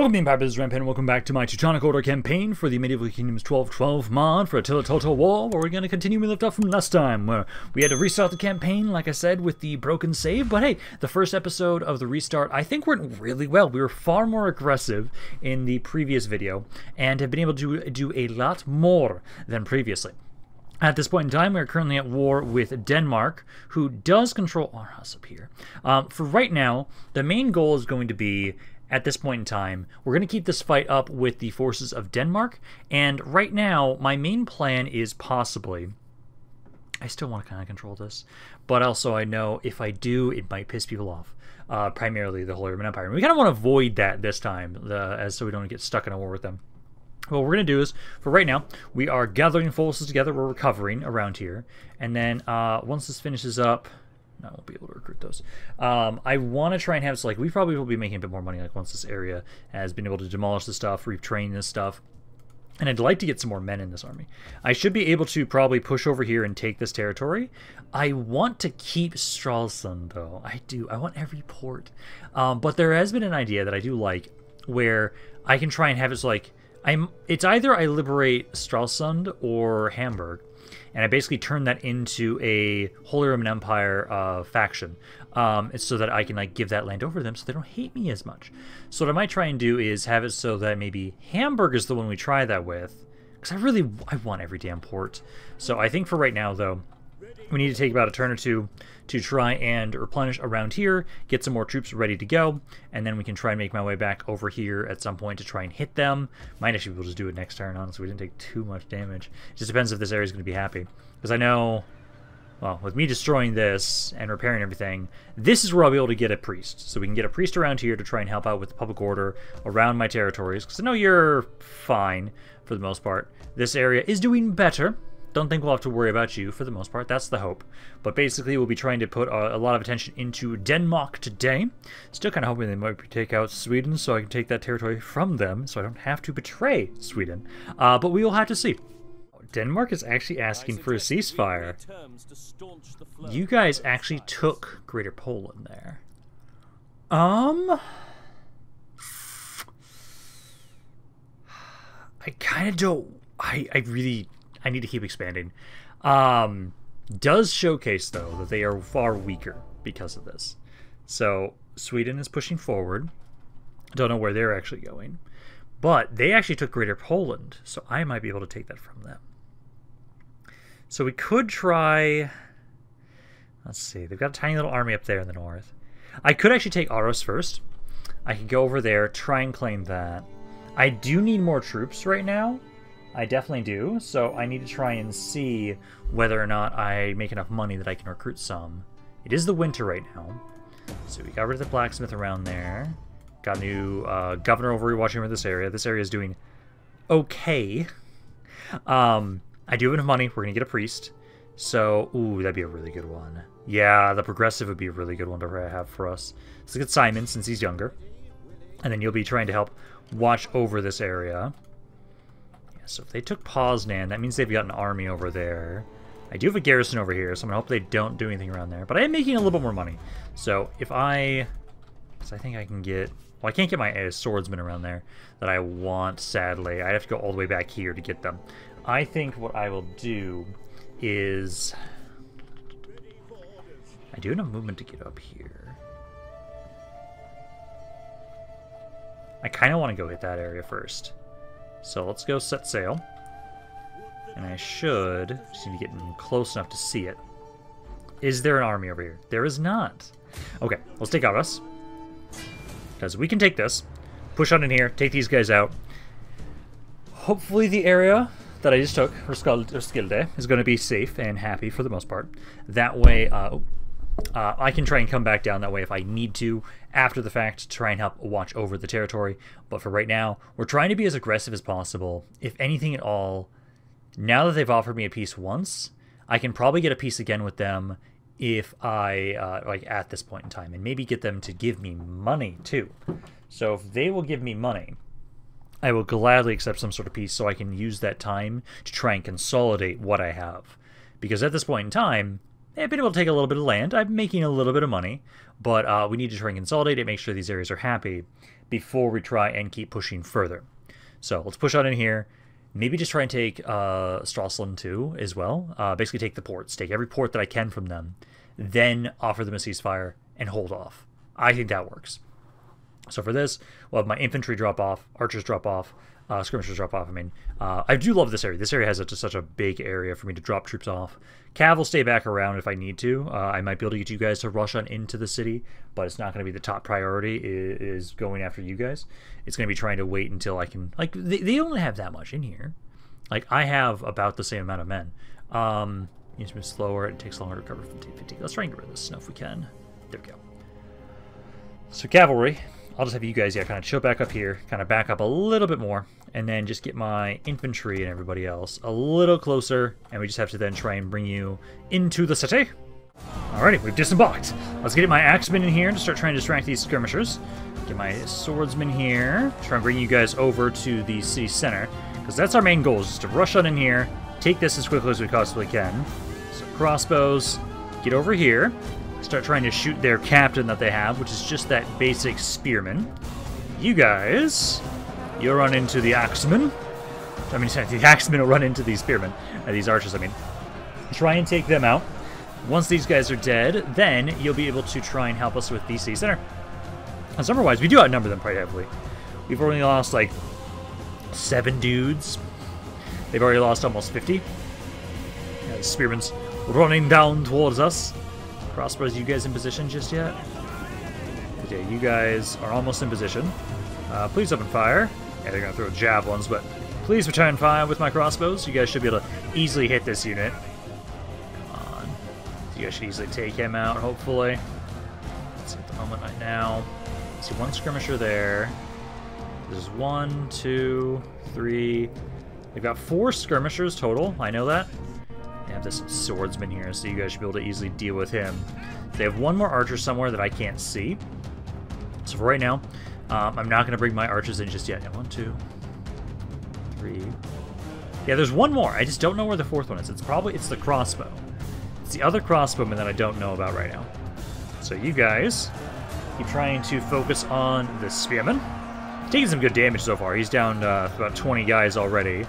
Welcome to the Empire Business Rampaned, and welcome back to my Teutonic Order campaign for the Medieval Kingdoms 1212 mod for Attila the Total War, where we're going to continue we left off from last time, where we had to restart the campaign, like I said, with the broken save. But hey, the first episode of the restart, I think, went really well. We were far more aggressive in the previous video, and have been able to do a lot more than previously. At this point in time, we are currently at war with Denmark, who does control Aarhus up here. For right now, the main goal is going to be, at this point in time, we're going to keep this fight up with the forces of Denmark. And right now, my main plan is possibly, I still want to kind of control this, but also I know if I do, it might piss people off. Primarily the Holy Roman Empire. And we kind of want to avoid that this time, so we don't get stuck in a war with them. What we're going to do is, for right now, we are gathering forces together. We're recovering around here. And then once this finishes up, I won't be able to recruit those. I want to try and have, so like, we probably will be making a bit more money, like, once this area has been able to demolish the stuff, retrain this stuff. And I'd like to get some more men in this army. I should be able to probably push over here and take this territory. I want to keep Stralsund, though. I do. I want every port. But there has been an idea that I do like, where I can try and have it so, like, it's either I liberate Stralsund or Hamburg, and I basically turn that into a Holy Roman Empire faction, so that I can, like, give that land over to them so they don't hate me as much. So what I might try and do is have it so that maybe Hamburg is the one we try that with, because I want every damn port. So I think for right now, though, we need to take about a turn or two to try and replenish around here, get some more troops ready to go, and then we can try and make my way back over here at some point to try and hit them. Might actually be able to do it next turn, honestly. We didn't take too much damage. It just depends if this area is going to be happy. Because I know, well, with me destroying this and repairing everything, this is where I'll be able to get a priest. So we can get a priest around here to try and help out with the public order around my territories. Because I know you're fine for the most part. This area is doing better. Don't think we'll have to worry about you for the most part. That's the hope. But basically, we'll be trying to put a lot of attention into Denmark today. Still kind of hoping they might take out Sweden so I can take that territory from them so I don't have to betray Sweden. But we will have to see. Denmark is actually asking for a ceasefire. You guys actually took Greater Poland there. I kind of don't... I need to keep expanding. Does showcase, though, that they are far weaker because of this. So Sweden is pushing forward. Don't know where they're actually going. But they actually took Greater Poland, so I might be able to take that from them. So we could try... Let's see. They've got a tiny little army up there in the north. I could actually take Aarhus first. I could go over there, try and claim that. I do need more troops right now. I definitely do, so I need to try and see whether or not I make enough money that I can recruit some. It is the winter right now, so we got rid of the blacksmith around there. Got a new governor over watching over this area. This area is doing okay. I do have enough money. We're going to get a priest. So, ooh, that'd be a really good one. Yeah, the progressive would be a really good one to have for us. Let's get Simon, since he's younger. And then you'll be trying to help watch over this area. So if they took Poznan, that means they've got an army over there. I do have a garrison over here, so I'm going to hope they don't do anything around there. But I am making a little bit more money. So if I... Because I think I can get... Well, I can't get my swordsman around there that I want, sadly. I'd have to go all the way back here to get them. I think what I will do is... I do have movement to get up here. I kind of want to go hit that area first. So let's go set sail. And I should just need to get close enough to see it. Is there an army over here? There is not. Okay, let's take Aarhus. Because we can take this. Push on in here, take these guys out. Hopefully the area that I just took, Roskilde, is going to be safe and happy for the most part. That way, I can try and come back down that way if I need to after the fact to try and help watch over the territory. But for right now, we're trying to be as aggressive as possible. If anything at all, now that they've offered me a peace once, I can probably get a peace again with them if I, like, at this point in time. And maybe get them to give me money, too. So if they will give me money, I will gladly accept some sort of peace so I can use that time to try and consolidate what I have. Because at this point in time... I've been able to take a little bit of land. I'm making a little bit of money, but we need to try and consolidate it, make sure these areas are happy before we try and keep pushing further. So let's push out in here. Maybe just try and take Stralsund too as well. Basically take the ports, take every port that I can from them, then offer them a ceasefire and hold off. I think that works. So for this, we'll have my infantry drop off, archers drop off, skirmishers drop off. I mean, I do love this area. This area has just such a big area for me to drop troops off. Cav will stay back around if I need to. I might be able to get you guys to rush on into the city, but it's not going to be the top priority is going after you guys. It's going to be trying to wait until I can... Like, they only have that much in here. Like, I have about the same amount of men. It's been slower. It takes longer to recover from T50. Let's try and get rid of this snow if we can. There we go. So cavalry... I'll just have you guys, yeah, kind of chill back up here, kind of back up a little bit more, and then just get my infantry and everybody else a little closer, and we just have to then try and bring you into the city. Alrighty, we've disembarked. Let's get my axemen in here to start trying to distract these skirmishers. Get my swordsmen here, try and bring you guys over to the city center, because that's our main goal, is just to rush on in here, take this as quickly as we possibly can. So crossbows, get over here. Start trying to shoot their captain that they have, which is just that basic spearman. You guys, you'll run into the axemen. I mean, the axemen will run into these spearmen, these archers, I mean. Try and take them out. Once these guys are dead, then you'll be able to try and help us with DC Center. As number-wise, we do outnumber them quite heavily. We've already lost, like, 7 dudes. They've already lost almost 50. Yeah, the spearmen's running down towards us. Crossbows, you guys in position just yet? Okay, you guys are almost in position. Please open fire. Yeah, they're going to throw javelins, but please return fire with my crossbows. You guys should be able to easily hit this unit. Come on. You guys should easily take him out, hopefully. Let's see at the moment right now. I see one skirmisher there. There's 1, 2, 3. They've got 4 skirmishers total. I know that. They have this swordsman here, so you guys should be able to easily deal with him. They have one more archer somewhere that I can't see. So for right now, I'm not going to bring my archers in just yet. 1, 2, 3. Yeah, there's one more. I just don't know where the 4th one is. It's the crossbow. It's the other crossbowman that I don't know about right now. So you guys keep trying to focus on the spearman. Taking some good damage so far. He's down about 20 guys already.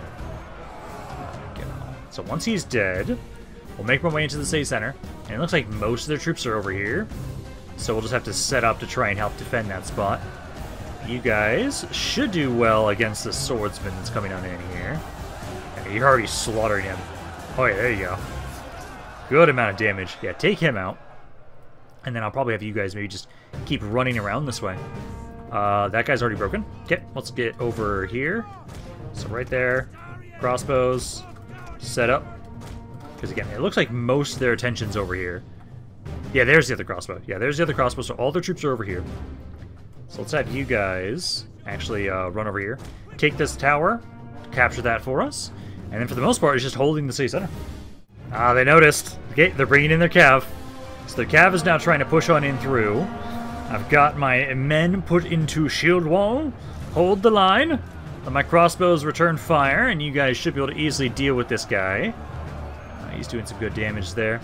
So once he's dead, we'll make our way into the city center. And it looks like most of their troops are over here. So we'll just have to set up to try and help defend that spot. You guys should do well against the swordsman that's coming on in here. And you're already slaughtering him. Oh yeah, there you go. Good amount of damage. Yeah, take him out. And then I'll probably have you guys maybe just keep running around this way. That guy's already broken. Okay, let's get over here. So right there, crossbows. Set up, because again, it looks like most of their attention's over here. Yeah, there's the other crossbow. Yeah, there's the other crossbow, so all their troops are over here. So let's have you guys actually run over here. Take this tower, capture that for us, and then for the most part, it's just holding the city center. Ah, they noticed. Okay, they're bringing in their cav. So their cav is now trying to push on in through. I've got my men put into shield wall. Hold the line. Let my crossbows return fire, and you guys should be able to easily deal with this guy. He's doing some good damage there.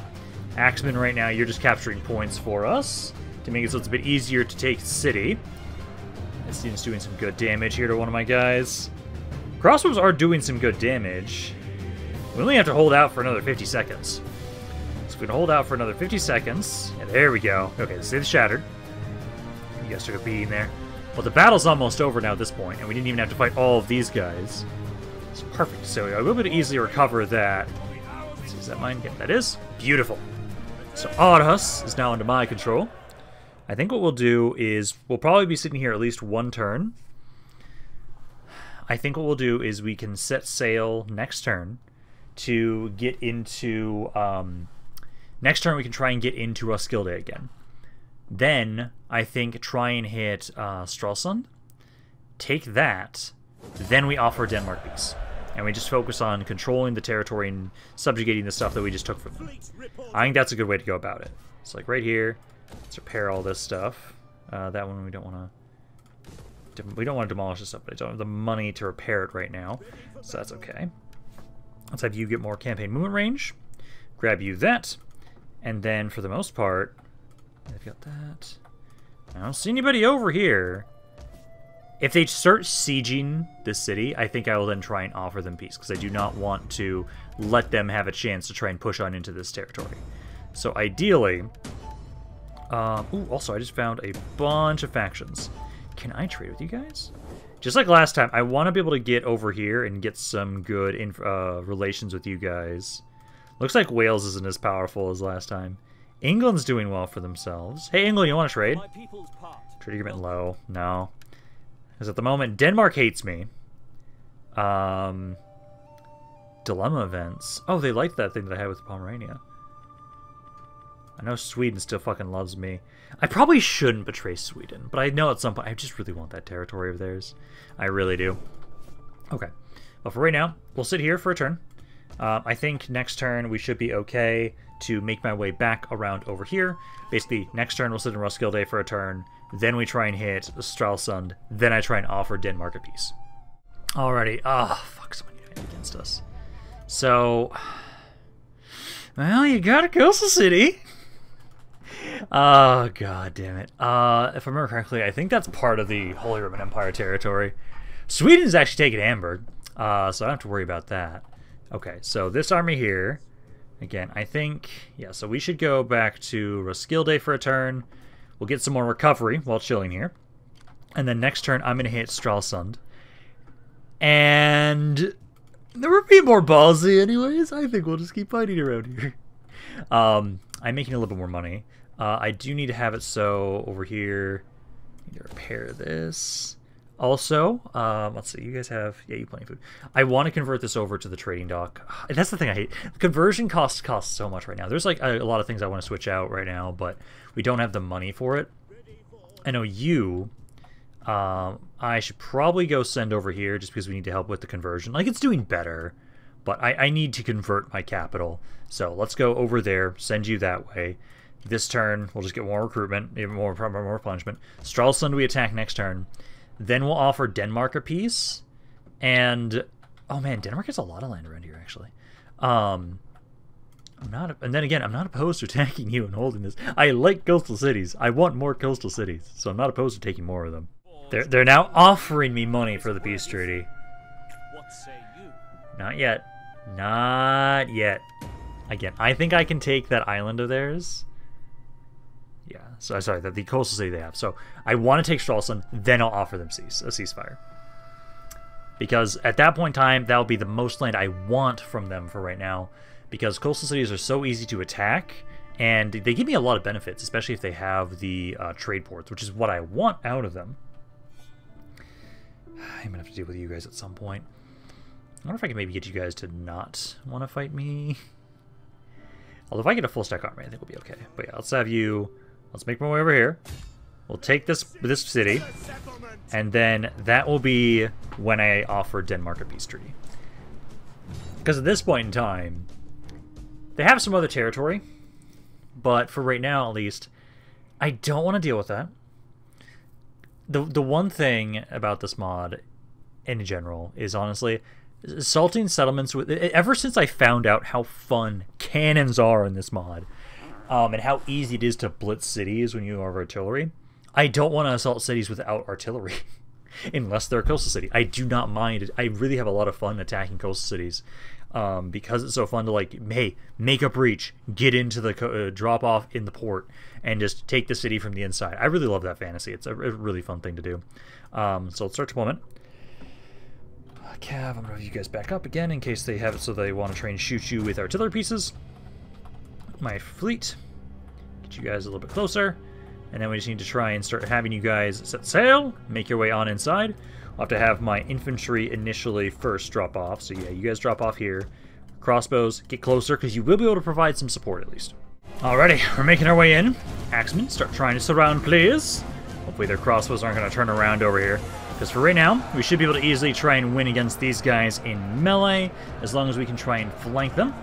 Axemen, right now, you're just capturing points for us to make it so it's a bit easier to take city. This dude's doing some good damage here to one of my guys. Crossbows are doing some good damage. We only have to hold out for another 50 seconds. So we can hold out for another 50 seconds. Yeah, there we go. Okay, the city's shattered. You guys took a beating there. Well, the battle's almost over now at this point, and we didn't even have to fight all of these guys. It's perfect, so I will be able to easily recover that. Let's see, is that mine? Yeah, that is. Beautiful. So Aarhus is now under my control. I think what we'll do is we'll probably be sitting here at least one turn. I think what we'll do is we can set sail next turn to get into... next turn we can try and get into Roskilde again. Then, I think, try and hit Stralsund. Take that. Then we offer Denmark peace. And we just focus on controlling the territory and subjugating the stuff that we just took from them. I think that's a good way to go about it. It's like right here. Let's repair all this stuff. That one we don't want to... We don't want to demolish this stuff, but I don't have the money to repair it right now. So that's okay. Let's have you get more campaign movement range. Grab you that. And then, for the most part, I've got that. I don't see anybody over here. If they start sieging the city, I think I will then try and offer them peace, because I do not want to let them have a chance to try and push on into this territory. So ideally... ooh, also, I just found a bunch of factions. Can I trade with you guys? Just like last time, I want to be able to get over here and get some good relations with you guys. Looks like Wales isn't as powerful as last time. England's doing well for themselves. Hey, England, you want to trade? Trade agreement low. No. Because at the moment, Denmark hates me. Dilemma events. Oh, they liked that thing that I had with Pomerania. I know Sweden still fucking loves me. I probably shouldn't betray Sweden, but I know at some point I just really want that territory of theirs. I really do. Okay. Well, for right now, we'll sit here for a turn. I think next turn we should be okay to make my way back around over here. Basically, next turn we'll sit in Roskilde for a turn, then we try and hit Stralsund, then I try and offer Denmark a peace. Alrighty. Ah, oh, fuck, someone united against us. So... well, you gotta coast the city! Oh, god damn it. If I remember correctly, I think that's part of the Holy Roman Empire territory. Sweden's actually taken Hamburg, so I don't have to worry about that. Okay, so this army here, again, I think, yeah, so we should go back to Roskilde for a turn. We'll get some more recovery while chilling here. And then next turn, I'm going to hit Stralsund. And there will be more ballsy anyways. I think we'll just keep fighting around here. I'm making a little bit more money. I do need to have it so over here. I need to repair this. Also, let's see, you guys have... yeah, you plenty of food. I want to convert this over to the trading dock. That's the thing I hate. The conversion costs so much right now. There's like a lot of things I want to switch out right now, but we don't have the money for it. I know you... I should probably go send over here just because we need to help with the conversion. Like, it's doing better, but I need to convert my capital. So let's go over there, send you that way. This turn, we'll just get more recruitment, even more punishment. Stralsund we attack next turn. Then we'll offer Denmark a peace, and oh man, Denmark has a lot of land around here actually. I'm not, and then again, I'm not opposed to attacking you and holding this. I like coastal cities. I want more coastal cities, so I'm not opposed to taking more of them. They're now offering me money for the peace treaty. What say you? Not yet, not yet. Again, I think I can take that island of theirs. Yeah, so sorry, the coastal city they have. So I want to take Stralsund, then I'll offer them a ceasefire. Because at that point in time, that'll be the most land I want from them for right now. Because coastal cities are so easy to attack, and they give me a lot of benefits, especially if they have the trade ports, which is what I want out of them. I'm going to have to deal with you guys at some point. I wonder if I can maybe get you guys to not want to fight me. Although if I get a full stack army, I think we'll be okay. But yeah, let's have you... let's make my way over here. We'll take this city, and then that will be when I offer Denmark a peace treaty. Because at this point in time, they have some other territory, but for right now at least, I don't want to deal with that. The one thing about this mod, in general, is honestly, assaulting settlements with... ever since I found out how fun cannons are in this mod, and how easy it is to blitz cities when you have artillery. I don't want to assault cities without artillery, unless they're a coastal city. I do not mind it. I really have a lot of fun attacking coastal cities, because it's so fun to, like, hey, make a breach, get into the drop-off in the port, and just take the city from the inside. I really love that fantasy. It's a really fun thing to do. So let's start deployment. Cav, I'm going to have you guys back up again in case they have it so they want to try and shoot you with artillery pieces. My fleet, get you guys a little bit closer, and then we just need to try and start having you guys set sail, make your way on inside. I'll have to have my infantry initially first drop off, so yeah, you guys drop off here. Crossbows, get closer, because you will be able to provide some support at least. Alrighty, we're making our way in. Axemen, start trying to surround, please. Hopefully their crossbows aren't going to turn around over here, because for right now, we should be able to easily try and win against these guys in melee, as long as we can try and flank them.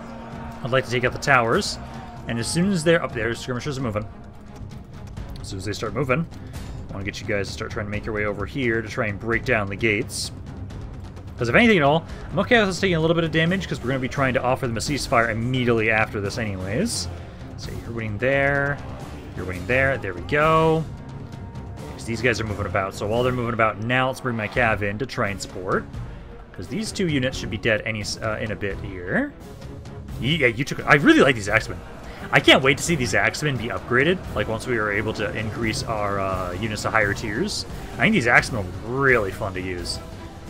I'd like to take out the towers. And as soon as they're up there, skirmishers are moving. As soon as they start moving, I want to get you guys to start trying to make your way over here to try and break down the gates. Because if anything at all, I'm okay with us taking a little bit of damage because we're going to be trying to offer them a ceasefire immediately after this anyways. So you're winning there. You're winning there. There we go. Because these guys are moving about. So while they're moving about now, let's bring my cav in to transport. Because these two units should be dead any in a bit here. Yeah, you took... I really like these axemen. I can't wait to see these axemen be upgraded. Like, once we are able to increase our units to higher tiers. I think these axemen are really fun to use.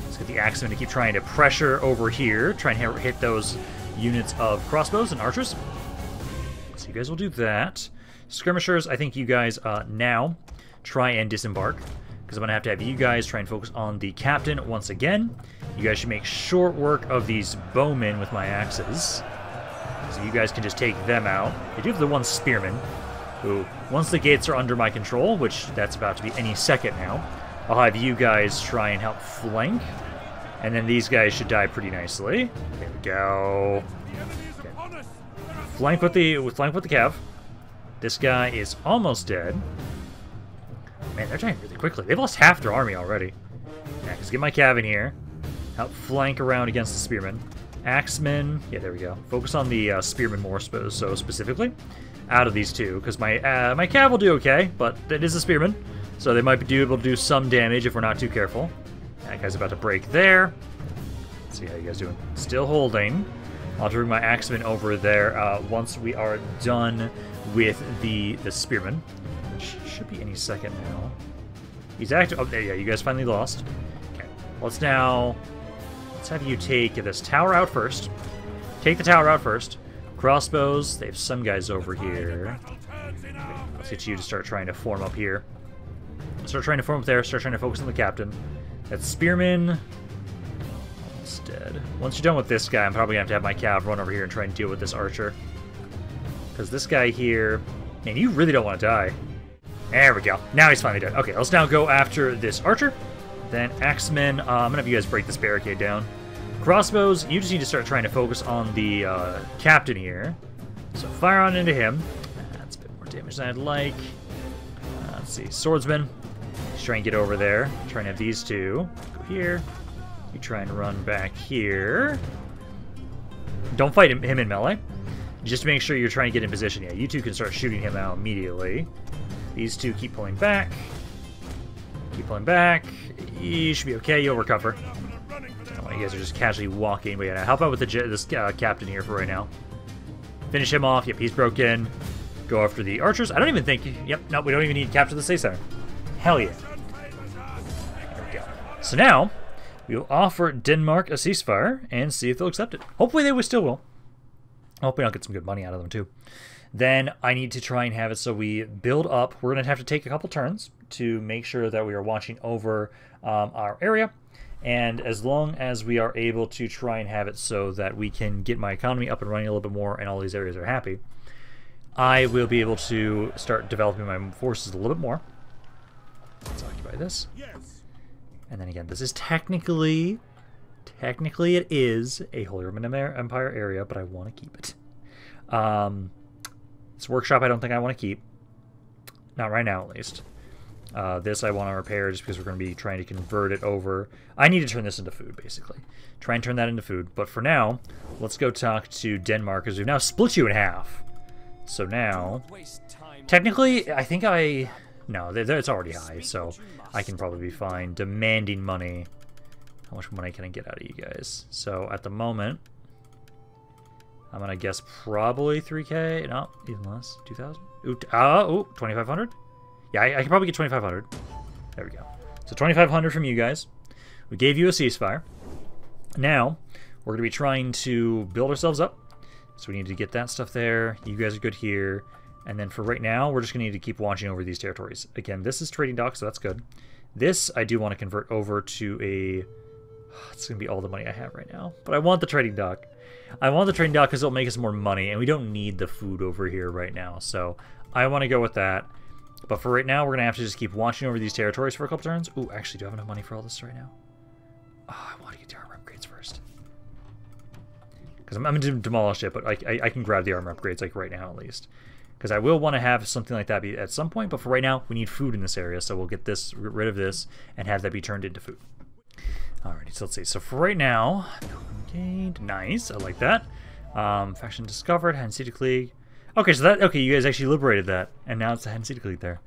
Let's get the axemen to keep trying to pressure over here. Try and hit those units of crossbows and archers. So you guys will do that. Skirmishers, I think you guys now try and disembark. Because I'm going to have you guys try and focus on the captain once again. You guys should make short work of these bowmen with my axes. So you guys can just take them out. They do have the one spearman, who, once the gates are under my control, which that's about to be any second now, I'll have you guys try and help flank. And then these guys should die pretty nicely. There we go. Okay. Flank with the cav. This guy is almost dead. Man, they're dying really quickly. They've lost half their army already. Yeah, just get my cav in here. Help flank around against the spearmen. Axemen, yeah, there we go. Focus on the spearmen more so specifically out of these two, because my my cav will do okay, but it is a spearman, so they might be able to do some damage if we're not too careful. That guy's about to break there. Let's see how you guys doing. Still holding. I'll bring my axemen over there once we are done with the spearmen, which should be any second now. He's active. Oh, there, yeah, you guys finally lost. Okay, let's now. Let's have you take this tower out first. Take the tower out first. Crossbows. They have some guys over here. Let's get you to start trying to form up here. Start trying to form up there. Start trying to focus on the captain. That's spearman. Instead. Once you're done with this guy, I'm probably going to have my cav run over here and try and deal with this archer. Because this guy here... Man, you really don't want to die. There we go. Now he's finally dead. Okay, let's now go after this archer. Then axemen, I'm going to have you guys break this barricade down. Crossbows, you just need to start trying to focus on the captain here. So fire on into him. That's a bit more damage than I'd like. Let's see, swordsman. Let's try and get over there. Try and have these two. Go here. You try and run back here. Don't fight him in melee. Just make sure you're trying to get in position. Yeah, you two can start shooting him out immediately. These two keep pulling back. Keep pulling back. You should be okay. You'll recover. Oh, you guys are just casually walking. But yeah, help out with this captain here for right now. Finish him off. Yep, he's broken. Go after the archers. I don't even think... Yep, no, we don't even need to capture the State Center. Hell yeah. There we go. So now, we will offer Denmark a ceasefire and see if they'll accept it. Hopefully they still will. Hopefully I'll get some good money out of them too. Then I need to try and have it so we build up. We're going to have to take a couple turns to make sure that we are watching over our area. And as long as we are able to try and have it so that we can get my economy up and running a little bit more and all these areas are happy, I will be able to start developing my forces a little bit more. Let's occupy this. And then again, this is technically it is a Holy Roman Empire area, but I want to keep it. This workshop I don't think I want to keep. Not right now, at least. This I want to repair just because we're going to be trying to convert it over. I need to turn this into food, basically. Try and turn that into food. But for now, let's go talk to Denmark, because we've now split you in half. So now... Technically, I think I... No, it's already high, so I can probably be fine. Demanding money. How much money can I get out of you guys? So, at the moment... I'm going to guess probably 3K. No, even less. 2,000? Ooh, 2,500? Yeah, I can probably get 2,500. There we go. So 2,500 from you guys. We gave you a ceasefire. Now, we're going to be trying to build ourselves up. So we need to get that stuff there. You guys are good here. And then for right now, we're just going to need to keep watching over these territories. Again, this is trading dock, so that's good. This, I do want to convert over to a... It's going to be all the money I have right now. But I want the trading dock. I want the trading dock because it'll make us more money. And we don't need the food over here right now. So I want to go with that. But for right now, we're going to have to just keep watching over these territories for a couple turns. Ooh, actually, do I have enough money for all this right now? Oh, I want to get the armor upgrades first. Because I'm going to demolish it, but I can grab the armor upgrades, like, right now at least. Because I will want to have something like that be at some point, but for right now, we need food in this area. So we'll get rid of this and have that be turned into food. Alrighty, so let's see. So for right now, no one gained. Nice, I like that. Faction discovered, Hanseatic League. Okay, so that, okay, you guys actually liberated that, and now it's the Hanseatic League there.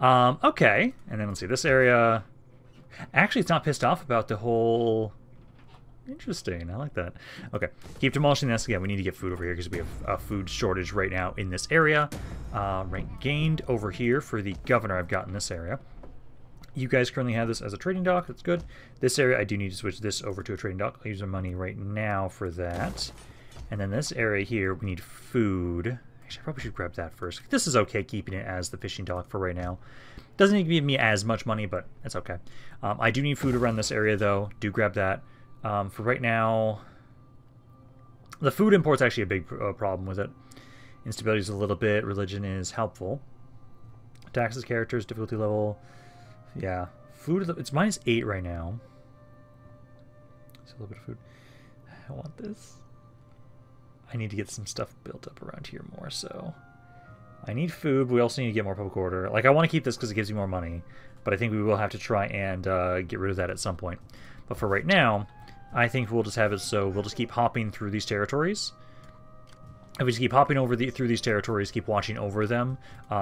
Okay, and then let's see, this area... Actually, it's not pissed off about the whole... Interesting, I like that. Okay, keep demolishing this. Yeah, we need to get food over here because we have a food shortage right now in this area. Rank gained over here for the governor I've got in this area. You guys currently have this as a trading dock, that's good. This area, I do need to switch this over to a trading dock. I'll use our money right now for that. And then this area here, we need food. Actually, I probably should grab that first. This is okay keeping it as the fishing dock for right now. Doesn't need to give me as much money, but it's okay. I do need food around this area, though. Do grab that. For right now, the food import's actually a big problem with it. Instability is a little bit. Religion is helpful. Taxes, characters, difficulty level. Yeah. Food, it's -8 right now. It's a little bit of food. I want this. I need to get some stuff built up around here more, so... I need food, but we also need to get more public order. Like, I want to keep this because it gives you more money, but I think we will have to try and get rid of that at some point. But for right now, I think we'll just have it so we'll just keep hopping through these territories. If we just keep hopping over through these territories, keep watching over them,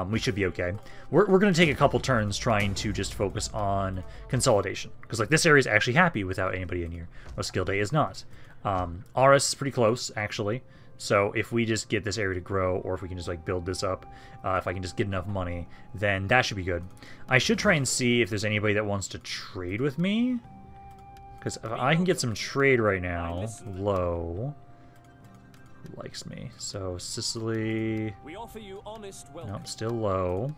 we should be okay. We're going to take a couple turns trying to just focus on consolidation. Because, like, this area is actually happy without anybody in here. Roskilde is not. Aarhus is pretty close, actually. So if we just get this area to grow, or if we can just, like, build this up, if I can just get enough money, then that should be good. I should try and see if there's anybody that wants to trade with me. Because if I can get some trade right now, Low likes me. So Sicily, nope, still low.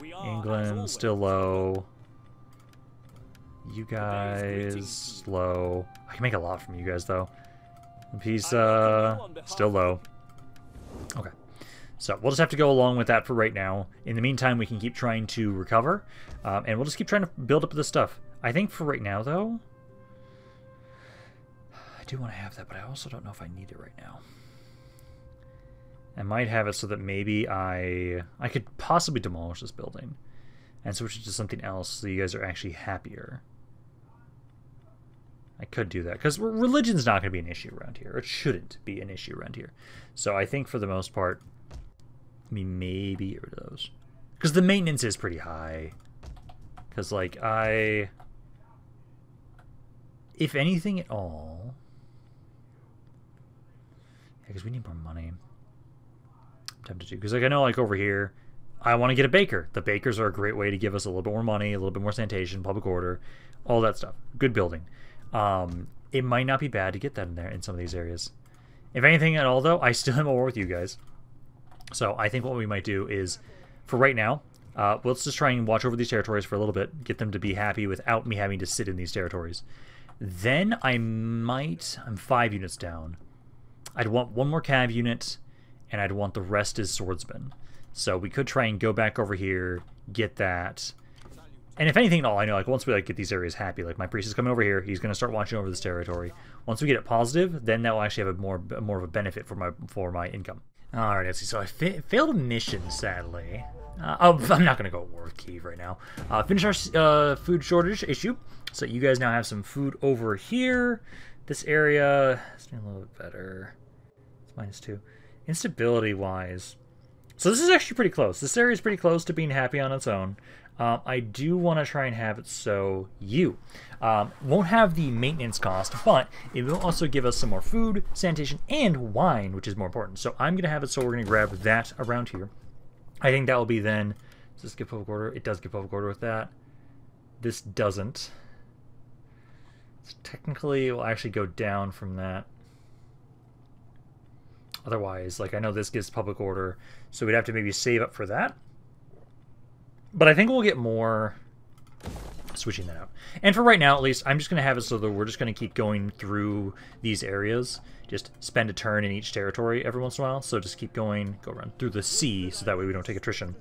England, still low. You guys, low. I can make a lot from you guys, though. Pisa, still low. Okay. So we'll just have to go along with that for right now. In the meantime, we can keep trying to recover. And we'll just keep trying to build up this stuff. I think for right now, though, I do want to have that, but I also don't know if I need it right now. I might have it so that maybe I could possibly demolish this building and switch it to something else so you guys are actually happier. I could do that, because religion's not going to be an issue around here. It shouldn't be an issue around here. So I think for the most part, we maybe get rid of those. Because the maintenance is pretty high. Because, like, I... If anything at all... Yeah, because we need more money. I'm tempted to. Because, like, I know, like, over here, I want to get a baker. The bakers are a great way to give us a little bit more money, a little bit more sanitation, public order, all that stuff. Good building. It might not be bad to get that in there in some of these areas. If anything at all, though, I still am at war with you guys. So I think what we might do is, for right now, let's just try and watch over these territories for a little bit, get them to be happy without me having to sit in these territories. Then I might... I'm 5 units down. I'd want one more cav unit, and I'd want the rest as swordsmen. So we could try and go back over here, get that... And if anything at all, I know, like, once we, like, get these areas happy, like, my priest is coming over here, he's going to start watching over this territory. Once we get it positive, then that will actually have a more of a benefit for my income. Alright, let's see, so I failed a mission, sadly. I'm not going to go at war with Kiev right now. Finish our food shortage issue. So you guys now have some food over here. This area is doing a little bit better. It's -2. Instability-wise. So this is actually pretty close. This area is pretty close to being happy on its own. I do want to try and have it so you won't have the maintenance cost, but it will also give us some more food, sanitation, and wine, which is more important. So I'm going to have it so we're going to grab that around here. I think that will be then... Does this give public order? It does give public order with that. This doesn't. So technically, it will actually go down from that. Otherwise, like, I know this gives public order, so we'd have to maybe save up for that. But I think we'll get more switching that out. And for right now, at least, I'm just going to have it so that we're just going to keep going through these areas. Just spend a turn in each territory every once in a while. So just keep going, go around through the sea, so that way we don't take attrition.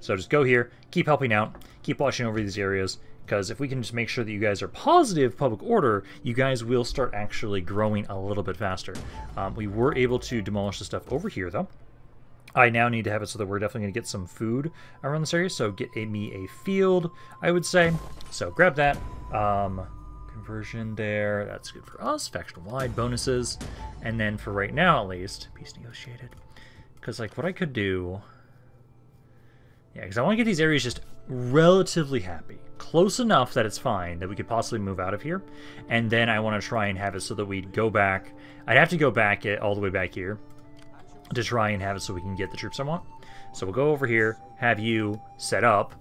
So just go here, keep helping out, keep watching over these areas. Because if we can just make sure that you guys are positive public order, you guys will start actually growing a little bit faster. We were able to demolish the stuff over here, though. I now need to have it so that we're definitely going to get some food around this area. So get me a field, I would say. So grab that. Conversion there. That's good for us. Faction-wide bonuses. And then for right now, at least, peace negotiated. Because, like, what I could do... Yeah, because I want to get these areas just relatively happy. Close enough that it's fine, that we could possibly move out of here. And then I want to try and have it so that we'd go back. I'd have to go back all the way back here to try and have it so we can get the troops I want. So we'll go over here, have you set up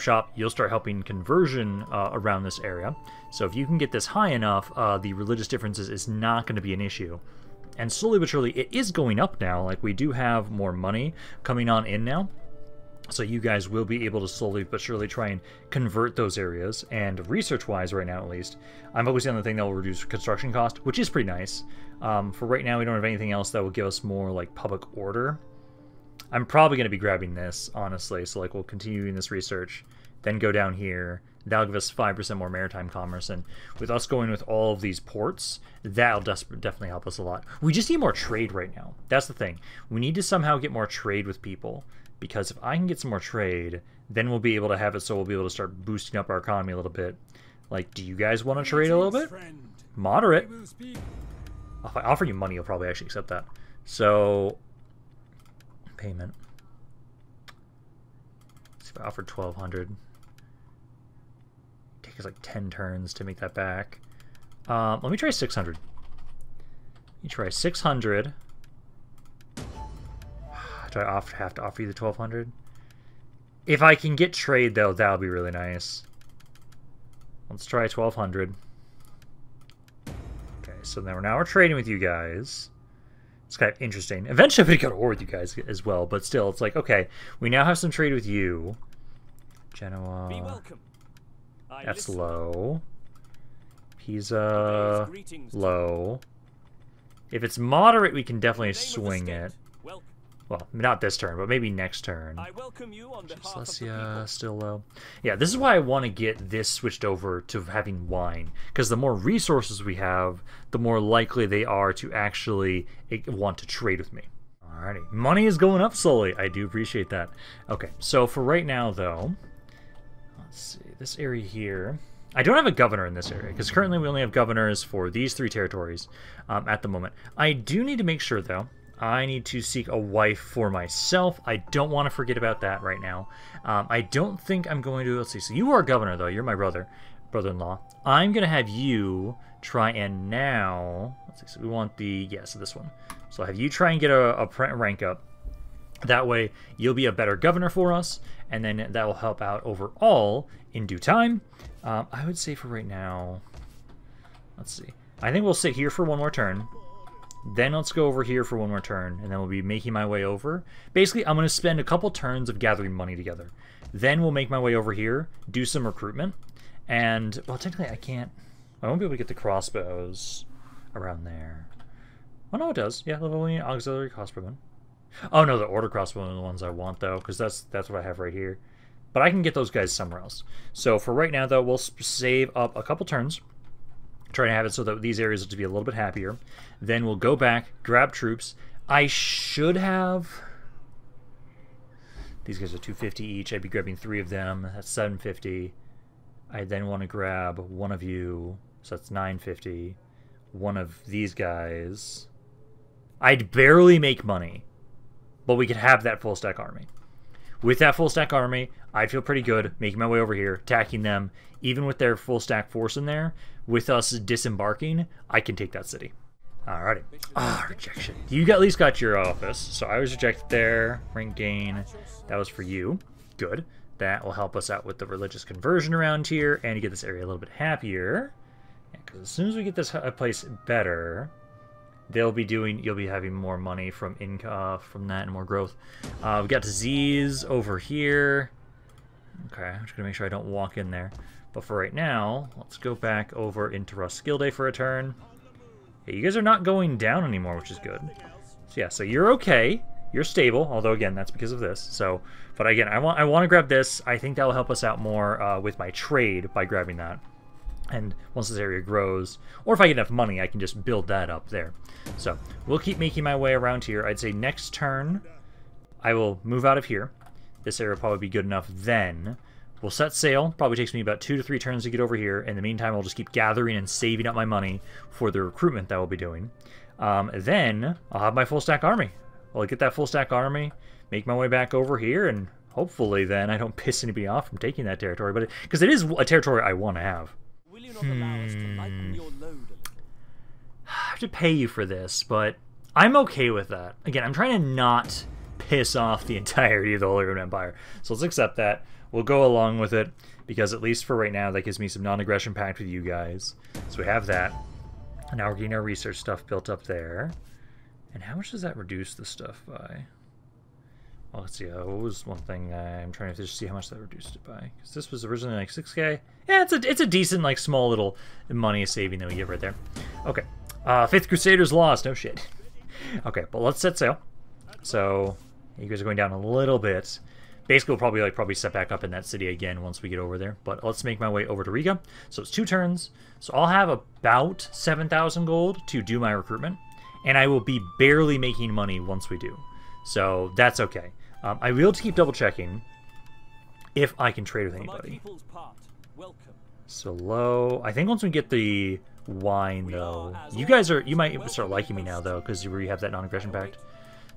shop. You'll start helping conversion around this area. So if you can get this high enough, the religious differences is not going to be an issue. And slowly but surely, it is going up now. Like, we do have more money coming on in now. So you guys will be able to slowly but surely try and convert those areas. And research-wise, right now at least, I'm focusing on the thing that will reduce construction cost, which is pretty nice. For right now, we don't have anything else that will give us more, like, public order. I'm probably going to be grabbing this, honestly. So, like, we'll continue in this research, then go down here. That'll give us 5% more maritime commerce, and with us going with all of these ports, that'll definitely help us a lot. We just need more trade right now. That's the thing. We need to somehow get more trade with people, because if I can get some more trade, then we'll be able to have it so we'll be able to start boosting up our economy a little bit. Like, do you guys want to trade a little bit? Moderate. If I offer you money, you'll probably actually accept that. So, payment. So if I offered 1,200... It's like 10 turns to make that back. Let me try 600. You try 600. Do I have to offer you the 1,200? If I can get trade, though, that'll be really nice. Let's try 1,200. Okay, so then we're trading with you guys. It's kind of interesting. Eventually, I'm going to go to war with you guys as well, but still, it's like, okay, we now have some trade with you. Genoa. Be welcome. That's low. Pisa, low. If it's moderate, we can definitely swing it. Well, not this turn, but maybe next turn. Slesia, still low. Yeah, this is why I want to get this switched over to having wine. Because the more resources we have, the more likely they are to actually want to trade with me. Alrighty. Money is going up slowly. I do appreciate that. Okay, so for right now, though... Let's see, this area here. I don't have a governor in this area, because currently we only have governors for these three territories at the moment. I do need to make sure, though, I need to seek a wife for myself. I don't want to forget about that right now. I don't think I'm going to... Let's see, so you are a governor, though. You're my brother-in-law. I'm going to have you try and now... Let's see, so we want the... Yeah, so this one. So I'll have you try and get a rank up. That way, you'll be a better governor for us, and then that will help out overall in due time. I would say for right now, let's see. I think we'll sit here for one more turn. Then let's go over here for one more turn, and then we'll be making my way over. Basically, I'm going to spend a couple turns of gathering money together. Then we'll make my way over here, do some recruitment, and, well, technically I can't. I won't be able to get the crossbows around there. Oh, no, it does. Yeah, Livonia auxiliary crossbowmen. Oh no, the order crossbowmen are the ones I want, though, because that's what I have right here. But I can get those guys somewhere else. So for right now, though, we'll save up a couple turns, try to have it so that these areas will be a little bit happier. Then we'll go back, grab troops. I should have... These guys are 250 each. I'd be grabbing 3 of them. That's 750. I then want to grab one of you, so that's 950. One of these guys. I'd barely make money. But we could have that full stack army. With that full stack army, I'd feel pretty good making my way over here, attacking them. Even with their full stack force in there, with us disembarking, I can take that city. Alrighty. Ah, rejection. You at least got your office, so I was rejected there. Rank gain. That was for you. Good. That will help us out with the religious conversion around here, and to get this area a little bit happier. Because yeah, as soon as we get this place better... They'll be doing. You'll be having more money from from that and more growth. We got disease over here. Okay, I'm just gonna make sure I don't walk in there. But for right now, let's go back over into Roskilde for a turn. Hey, you guys are not going down anymore, which is good. So yeah, so you're okay. You're stable. Although again, that's because of this. So, but again, I want to grab this. I think that will help us out more with my trade by grabbing that. And once this area grows, or if I get enough money, I can just build that up there. So we'll keep making my way around here. I'd say next turn, I will move out of here. This area will probably be good enough then. We'll set sail. Probably takes me about 2 to 3 turns to get over here. In the meantime, I'll just keep gathering and saving up my money for the recruitment that we'll be doing. Then I'll have my full stack army. I'll get that full stack army, make my way back over here, and hopefully then I don't piss anybody off from taking that territory. But because it is a territory I want to have. Will you not allow us to lighten your load? I have to pay you for this, but I'm okay with that. Again, I'm trying to not piss off the entirety of the Holy Roman Empire. So let's accept that. We'll go along with it, because at least for right now, that gives me some non-aggression pact with you guys. So we have that. And now we're getting our research stuff built up there. And how much does that reduce the stuff by? Well, let's see. What was one thing I'm trying to just see how much that reduced it by? Because this was originally like 6K. Yeah, it's a decent, like, small little money saving that we get right there. Okay. Fifth Crusader's lost. No shit. Okay, but let's set sail. So you guys are going down a little bit. Basically, we'll probably set back up in that city again once we get over there. But let's make my way over to Riga. So it's 2 turns. So I'll have about 7,000 gold to do my recruitment. And I will be barely making money once we do. So that's okay. I will keep double-checking if I can trade with anybody. So low. I think once we get the wine, though. You guys are... You might start liking me now, though, because we have that non-aggression pact.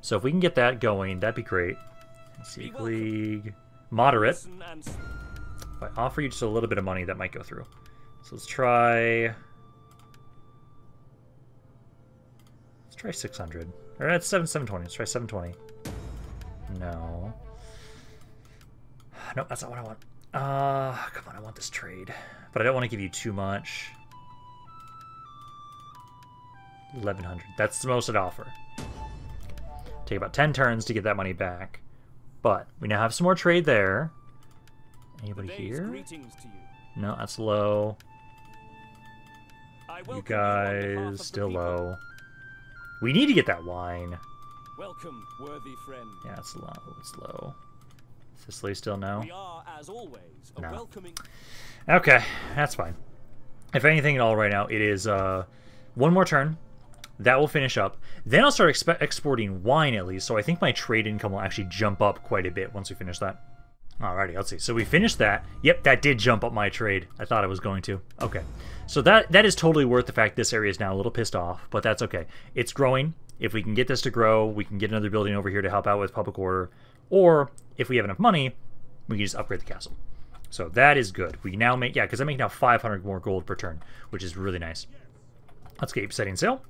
So if we can get that going, that'd be great. Seek League, moderate. If I offer you just a little bit of money, that might go through. So let's try. Let's try 600. Or that's 720. Let's try 720. No. No, that's not what I want. Come on, I want this trade, but I don't want to give you too much. 1100. That's the most I'd offer. Take about 10 turns to get that money back. But we now have some more trade there. Anybody here? No, that's low. You guys, still low. We need to get that wine. Welcome, worthy friend. Yeah, it's low. It's low. Sicily still no. We are, as always, a welcoming... Okay, that's fine. If anything at all right now, it is one more turn. That will finish up. Then I'll start exporting wine, at least, so I think my trade income will actually jump up quite a bit once we finish that. Alrighty, let's see. So we finished that. Yep, that did jump up my trade. I thought it was going to. Okay. So that is totally worth the fact this area is now a little pissed off, but that's okay. It's growing. If we can get this to grow, we can get another building over here to help out with public order, or if we have enough money, we can just upgrade the castle. So that is good. We now make, yeah, because I make now 500 more gold per turn, which is really nice. Let's keep setting sail.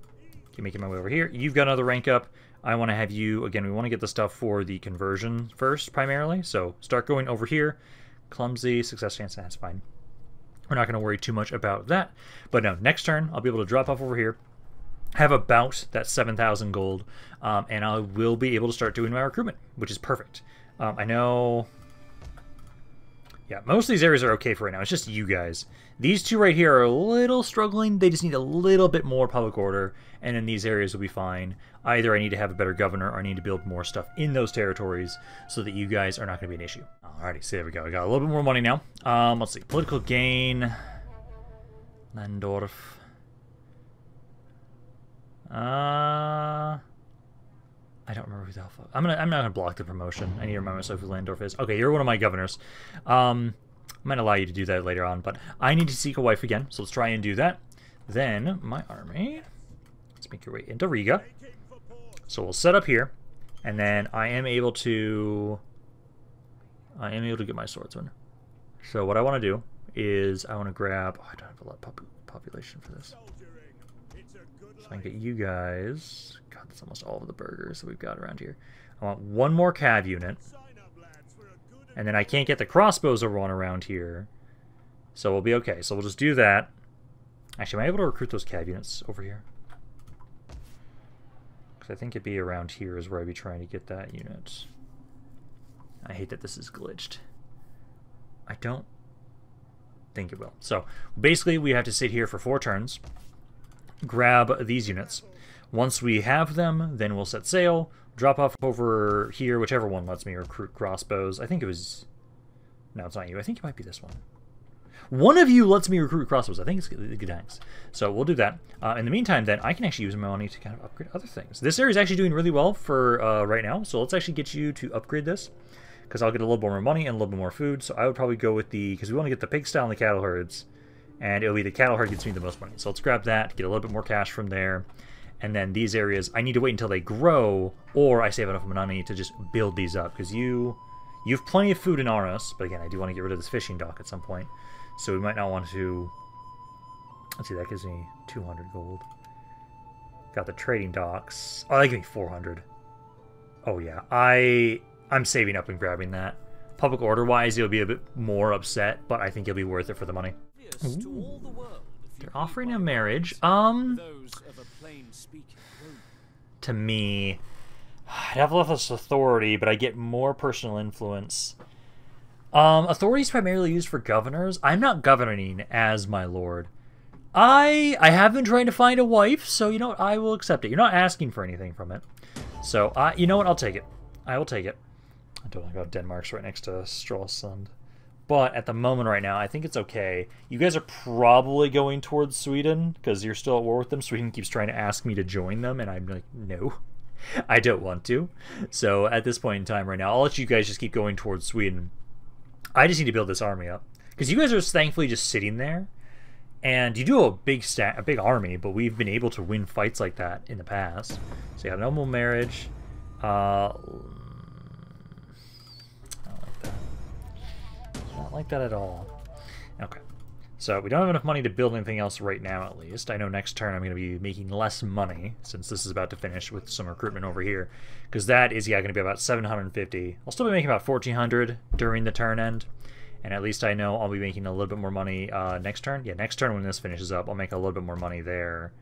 Keep making my way over here. You've got another rank up. I want to have you, again, we want to get the stuff for the conversion first, primarily. So start going over here. Clumsy, success chance, that's fine. We're not going to worry too much about that. But no, next turn, I'll be able to drop off over here. Have about that 7,000 gold. And I will be able to start doing my recruitment, which is perfect. I know... Yeah, most of these areas are okay for right now. It's just you guys. These two right here are a little struggling. They just need a little bit more public order, and then these areas will be fine. Either I need to have a better governor, or I need to build more stuff in those territories so that you guys are not going to be an issue. Alrighty, so there we go. We got a little bit more money now. Let's see. Political gain. Landorf. I don't remember who the hell. I'm not gonna block the promotion. I need to remind myself who Landorf is. Okay, you're one of my governors. I might allow you to do that later on, but I need to seek a wife again, so let's try and do that. Then my army. Let's make your way into Riga. So we'll set up here, and then I am able to get my swordsman. So what I want to do is I want to grab. Oh, I don't have a lot of population for this. So I can get you guys. God, that's almost all of the burgers that we've got around here. I want one more cav unit. And then I can't get the crossbows to run around here. So we'll be okay. So we'll just do that. Actually, am I able to recruit those cav units over here? Because I think it'd be around here is where I'd be trying to get that unit. I hate that this is glitched. I don't think it will. So basically, we have to sit here for 4 turns. Grab these units. Once we have them, then we'll set sail, drop off over here, whichever one lets me recruit crossbows. I think it was... No, it's not you. I think it might be this one. One of you lets me recruit crossbows. I think it's Gdansk. So we'll do that. In the meantime, then, I can actually use my money to kind of upgrade other things. This area is actually doing really well for right now, so let's actually get you to upgrade this, because I'll get a little bit more money and a little bit more food, so I would probably go with the... Because we want to get the pig style and the cattle herds, and it'll be the cattle herd gets me the most money. So let's grab that, get a little bit more cash from there, And then these areas, I need to wait until they grow, or I save enough money to just build these up. Because you have plenty of food in Aarhus, but again, I do want to get rid of this fishing dock at some point. So we might not want to... Let's see, that gives me 200 gold. Got the trading docks. Oh, that gives me 400. Oh yeah, I'm saving up and grabbing that. Public order-wise, you'll be a bit more upset, but I think you'll be worth it for the money. Ooh. They're offering a marriage. To me, I'd have less authority, but I get more personal influence. Authority is primarily used for governors. I'm not governing as my lord. I have been trying to find a wife, so you know what? I will accept it. You're not asking for anything from it, so you know what? I'll take it. I will take it. I don't know about Denmark's right next to Stralsund. But at the moment right now, I think it's okay. You guys are probably going towards Sweden, because you're still at war with them. Sweden keeps trying to ask me to join them, and I'm like, no, I don't want to. So at this point in time right now, I'll let you guys just keep going towards Sweden. I just need to build this army up. Because you guys are thankfully just sitting there, and you do have a big army, but we've been able to win fights like that in the past. So you have an noble marriage. Not like that at all. Okay, so we don't have enough money to build anything else right now, at least. I know next turn I'm going to be making less money, since this is about to finish with some recruitment over here, because that is, yeah, going to be about 750. I'll still be making about 1400 during the turn end, and at least I know I'll be making a little bit more money next turn. Yeah, next turn when this finishes up, I'll make a little bit more money there.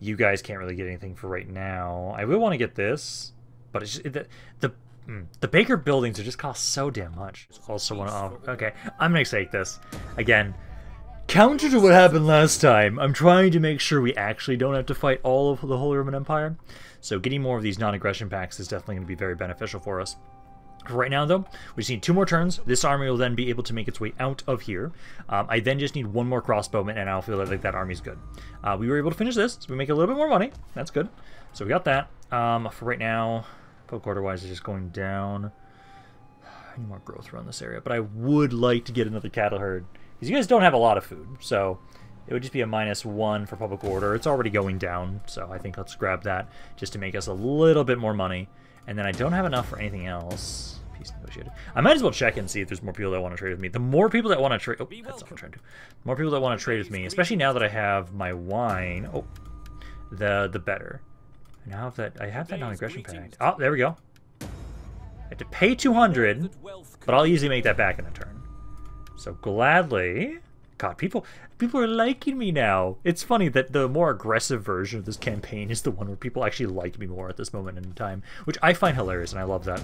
You guys can't really get anything for right now. I will want to get this, but it's just, the Baker buildings are just cost so damn much. Also want to... Oh, okay, I'm going to take this. Again, counter to what happened last time, I'm trying to make sure we actually don't have to fight all of the Holy Roman Empire. So getting more of these non-aggression packs is definitely going to be very beneficial for us. Right now, though, we just need 2 more turns. This army will then be able to make its way out of here. I then just need 1 more crossbowman, and I'll feel like that army's good. We were able to finish this, so we make a little bit more money. That's good. So we got that. For right now... Poke order-wise is just going down. I need more growth around this area, but I would like to get another cattle herd, because you guys don't have a lot of food, so it would just be a -1 for public order. It's already going down, so I think let's grab that just to make us a little bit more money. And then I don't have enough for anything else. Peace negotiated. I might as well check and see if there's more people that want to trade with me. The more people that want to trade... Oh, that's what I'm trying to do. The more people that want to trade with me, especially now that I have my wine... Oh, the better. Now that I have that non-aggression pact. Oh, there we go. I have to pay 200, but I'll easily make that back in a turn. So gladly... God, people are liking me now. It's funny that the more aggressive version of this campaign is the one where people actually like me more at this moment in time, which I find hilarious, and I love that.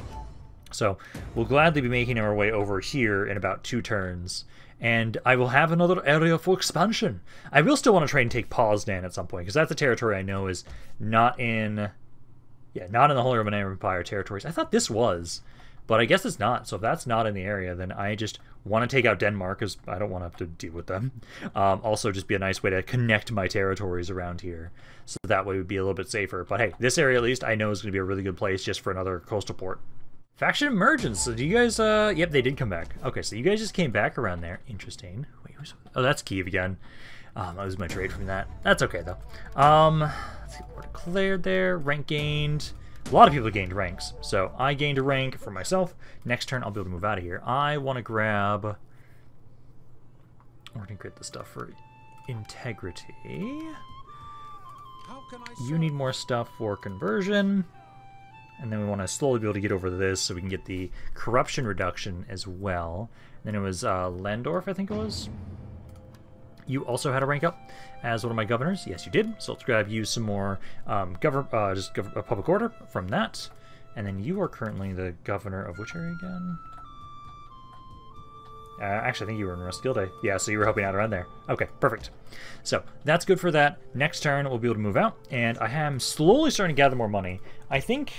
So we'll gladly be making our way over here in about 2 turns, and I will have another area for expansion. I will still want to try and take Poznan at some point, because that's the territory I know is not in... Yeah, not in the Holy Roman Empire territories. I thought this was, but I guess it's not. So if that's not in the area, then I just want to take out Denmark, because I don't want to have to deal with them. Also, just be a nice way to connect my territories around here, so that way it would be a little bit safer. But hey, this area at least I know is going to be a really good place just for another coastal port. Faction emergence. So do you guys, yep, they did come back. Okay, so you guys just came back around there. Interesting. Wait, where's... Oh, that's Kiev again. That was my trade from that. That's okay, though. Let's see, war declared there. Rank gained. A lot of people gained ranks. So I gained a rank for myself. Next turn, I'll be able to move out of here. I want to grab... We're going to get the stuff for integrity. You need more stuff for conversion. And then we want to slowly be able to get over this so we can get the corruption reduction as well. And then it was Landorf, I think it was. You also had a rank up as one of my governors. Yes, you did. So let's grab you some more public order from that. And then you are currently the governor of which area again? Actually, I think you were in Roskilde. Yeah, so you were helping out around there. Okay, perfect. So that's good for that. Next turn, we'll be able to move out. And I am slowly starting to gather more money. I think...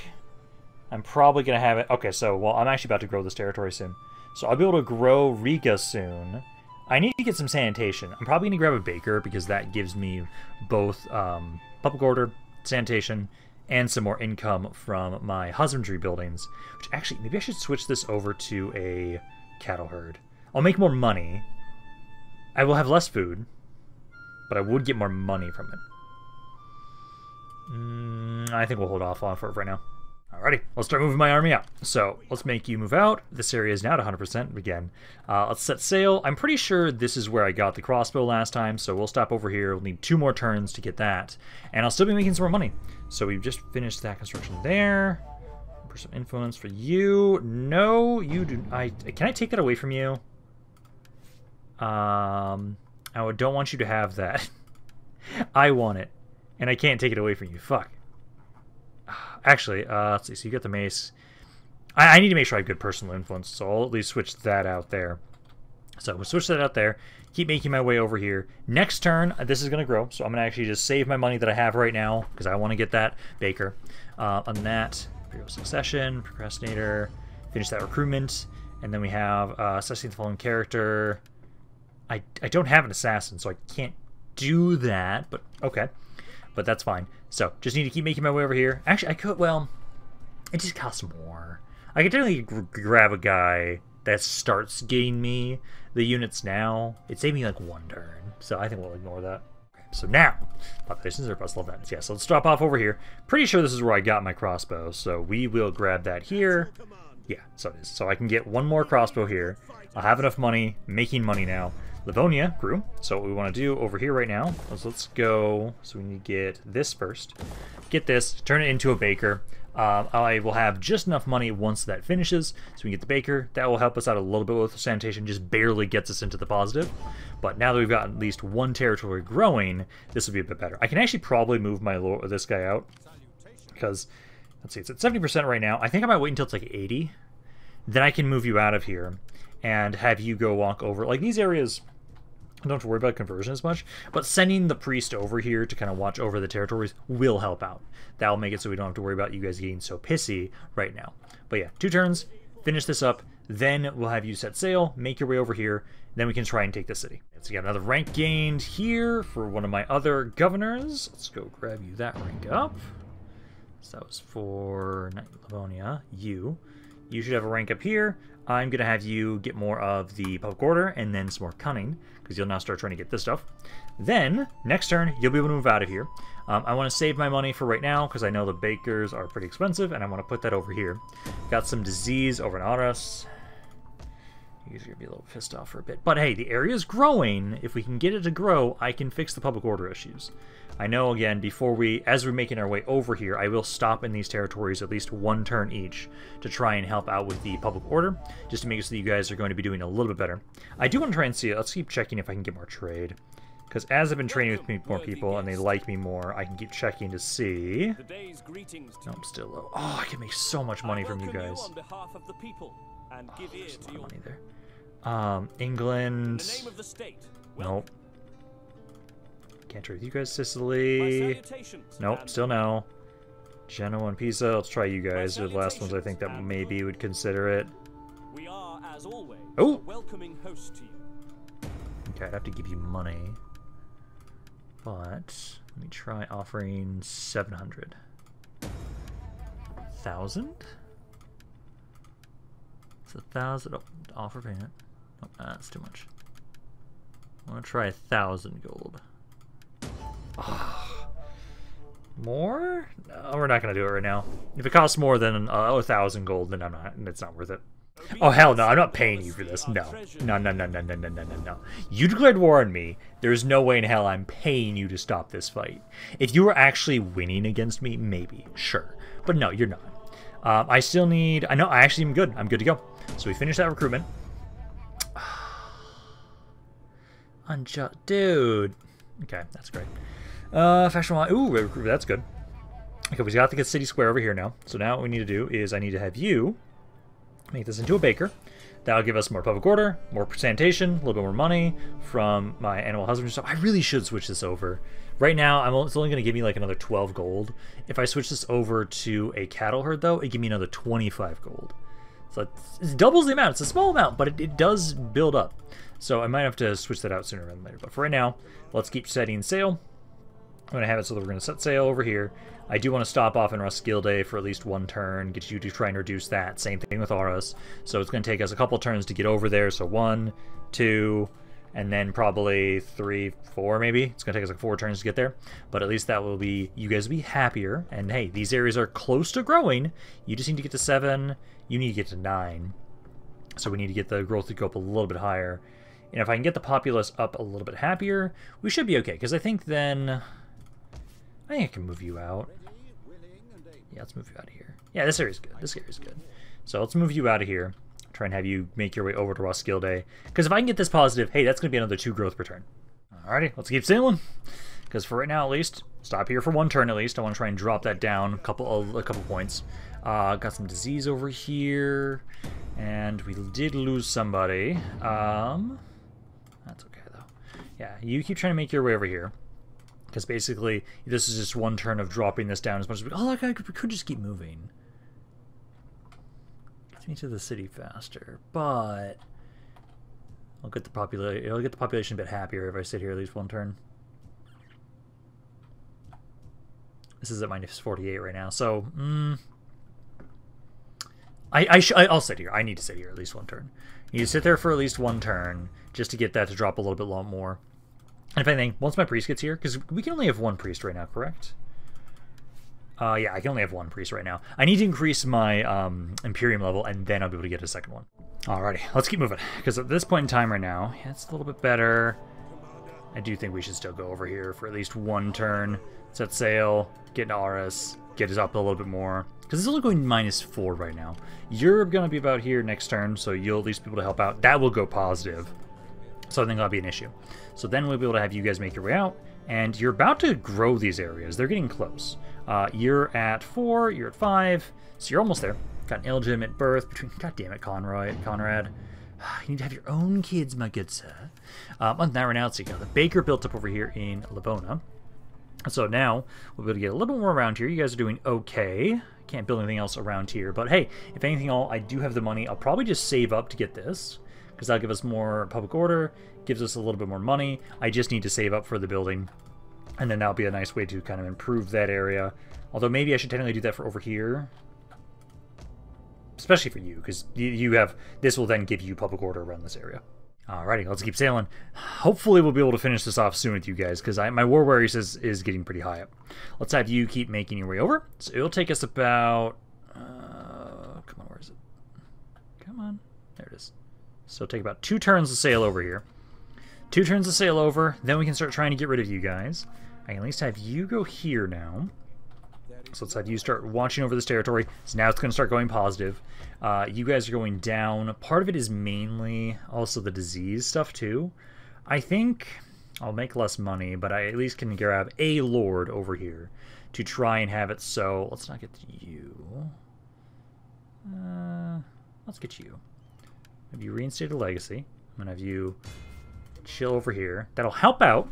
I'm probably going to have it... Okay, so, well, I'm actually about to grow this territory soon. So I'll be able to grow Riga soon. I need to get some sanitation. I'm probably going to grab a baker, because that gives me both public order, sanitation, and some more income from my husbandry buildings. Which, actually, maybe I should switch this over to a cattle herd. I'll make more money. I will have less food, but I would get more money from it. I think we'll hold off on for it right now. Alrighty, let's start moving my army out. So let's make you move out. This area is now at 100% again. Let's set sail. I'm pretty sure this is where I got the crossbow last time, so we'll stop over here. We'll need 2 more turns to get that, and I'll still be making some more money. So we've just finished that construction there. For some influence for you. No, you do. Can I take that away from you? I don't want you to have that. I want it, and I can't take it away from you. Fuck. Actually, let's see. So you got the mace. I need to make sure I have good personal influence, so I'll at least switch that out there. So we'll switch that out there. Keep making my way over here. Next turn, this is going to grow, so I'm going to actually just save my money that I have right now because I want to get that baker on that. Imperial Succession, Procrastinator, finish that recruitment, and then we have assessing the fallen character. I don't have an assassin, so I can't do that, but okay. But that's fine. So, just need to keep making my way over here. Actually, I could, well, it just costs more. I could definitely grab a guy that starts getting me the units now. It saved me like 1 turn, so I think we'll ignore that. Okay, so now, population surplus, love that. Yeah, so let's drop off over here. Pretty sure this is where I got my crossbow, so we will grab that here. Yeah, so it is. So I can get 1 more crossbow here. I'll have enough money, making money now. Livonia grew, so what we want to do over here right now is let's go, so we need to get this first. Get this, turn it into a baker. I will have just enough money once that finishes, so we can get the baker. That will help us out a little bit with sanitation, just barely gets us into the positive. But now that we've got at least 1 territory growing, this will be a bit better. I can actually probably move my this guy out, because, let's see, it's at 70% right now. I think I might wait until it's like 80. Then I can move you out of here and have you go walk over. Like, these areas, I don't have to worry about conversion as much, but sending the priest over here to kind of watch over the territories will help out. That'll make it so we don't have to worry about you guys getting so pissy right now. But yeah, 2 turns, finish this up, then we'll have you set sail, make your way over here, then we can try and take the city. So we got another rank gained here for one of my other governors. Let's go grab you that rank up. So that was for Livonia. You should have a rank up here. I'm going to have you get more of the public order and then some more cunning, because you'll now start trying to get this stuff. Then, next turn, you'll be able to move out of here. I want to save my money for right now, because I know the bakers are pretty expensive, and I want to put that over here. Got some disease over in Aarhus. You guys are going to be a little pissed off for a bit. But hey, the area is growing. If we can get it to grow, I can fix the public order issues. I know, again, as we're making our way over here, I will stop in these territories at least 1 turn each to try and help out with the public order, just to make it so that you guys are going to be doing a little bit better. I do want to try and see, let's keep checking if I can get more trade, because as I've been training with more people and they like me more, I can keep checking to see. No, I'm still low. Oh, I can make so much money from you guys. Oh, there's a lot of money there. England. Nope. Can't trade with you guys. Sicily. Nope, still no. Genoa and Pisa. Let's try you guys. They're the last ones I think that maybe would consider it. We are, as always, a welcoming host to you. Okay, I'd have to give you money. But let me try offering 700,000. It's 1,000 offer payment. Oh, that's too much. I want to try 1,000 gold. Oh, more? No, we're not gonna do it right now. If it costs more than 1,000 gold, then I'm not. It's not worth it. Oh hell no! I'm not paying you for this. No, no, no, no, no, no, no, no, no. You declared war on me. There's no way in hell I'm paying you to stop this fight. If you were actually winning against me, maybe, sure. But no, you're not. I still need. I know. I actually am good. I'm good to go. So we finish that recruitment. Unjust, dude. Okay, that's great. Fashion wall. Ooh, that's good. Okay, we got the city square over here now. So now what we need to do is I need to have you make this into a baker. That'll give us more public order, more sanitation, a little bit more money from my animal husbandry stuff. I really should switch this over. Right now, it's only going to give me like another 12 gold. If I switch this over to a cattle herd, though, it gives me another 25 gold. So it doubles the amount. It's a small amount, but it does build up. So I might have to switch that out sooner rather than later. But for right now, let's keep setting sail. I'm going to have it so that we're going to set sail over here. I do want to stop off in Roskilde for at least 1 turn, get you to try and reduce that. Same thing with Aarhus. So it's going to take us a couple turns to get over there. So 1, 2, and then probably 3, 4 maybe. It's gonna take us like 4 turns to get there, but at least that will be, you guys will be happier. And hey, these areas are close to growing. You just need to get to 7. You need to get to 9. So we need to get the growth to go up a little bit higher. And if I can get the populace up a little bit happier, we should be okay. Because I think then, I think I can move you out. Yeah, let's move you out of here. Yeah, this area's good. This area's good. So let's move you out of here. Try and have you make your way over to Roskilde. Because if I can get this positive, hey, that's going to be another 2 growth per turn. Alrighty, let's keep sailing. Because for right now, at least, stop here for 1 turn at least. I want to try and drop that down a couple points. Got some disease over here. And we did lose somebody. That's okay, though. Yeah, you keep trying to make your way over here. Because basically, this is just 1 turn of dropping this down as much as we can. Oh, look, we could just keep moving. Get me to the city faster. But I'll get the population. It'll get the population a bit happier if I sit here at least 1 turn. This is at minus 48 right now, so I'll sit here. I need to sit here at least 1 turn. You need to sit there for at least 1 turn just to get that to drop a little bit more. If anything, once my priest gets here, because we can only have 1 priest right now, correct? Yeah, I can only have 1 priest right now. I need to increase my Imperium level, and then I'll be able to get a 2nd one. Alrighty, let's keep moving, because at this point in time right now, it's a little bit better. I do think we should still go over here for at least 1 turn. Set sail, get an Aurus, get it up a little bit more. Because it's only going minus 4 right now. You're going to be about here next turn, so you'll at least be able to help out. That will go positive. So I think that'll be an issue. So then we'll be able to have you guys make your way out, and you're about to grow these areas. They're getting close. You're at 4, you're at 5, so you're almost there. Got an illegitimate birth between, god damn it, Conrad. You need to have your own kids, my good sir. Other than that right now, let's see, got the baker built up over here in Labona. So now we'll be able to get a little bit more around here. You guys are doing okay. Can't build anything else around here, but hey, if anything all, I do have the money. I'll probably just save up to get this, because that'll give us more public order, gives us a little bit more money. I just need to save up for the building, and then that'll be a nice way to kind of improve that area. Although maybe I should technically do that for over here, especially for you, because you have, this will then give you public order around this area. Alrighty, let's keep sailing. Hopefully we'll be able to finish this off soon with you guys, because my war wearies is getting pretty high up. Let's have you keep making your way over. So it'll take us about, come on, where is it? Come on, there it is. So it'll take about 2 turns to sail over here. 2 turns to sail over, then we can start trying to get rid of you guys. I can at least have you go here now. So let's have you start watching over this territory. So now it's going to start going positive. You guys are going down. Part of it is mainly also the disease stuff too. I think I'll make less money, but I at least can grab a lord over here to try and have it so. Let's not get you. Let's get you. Have you reinstated a legacy. I'm going to have you chill over here. That'll help out.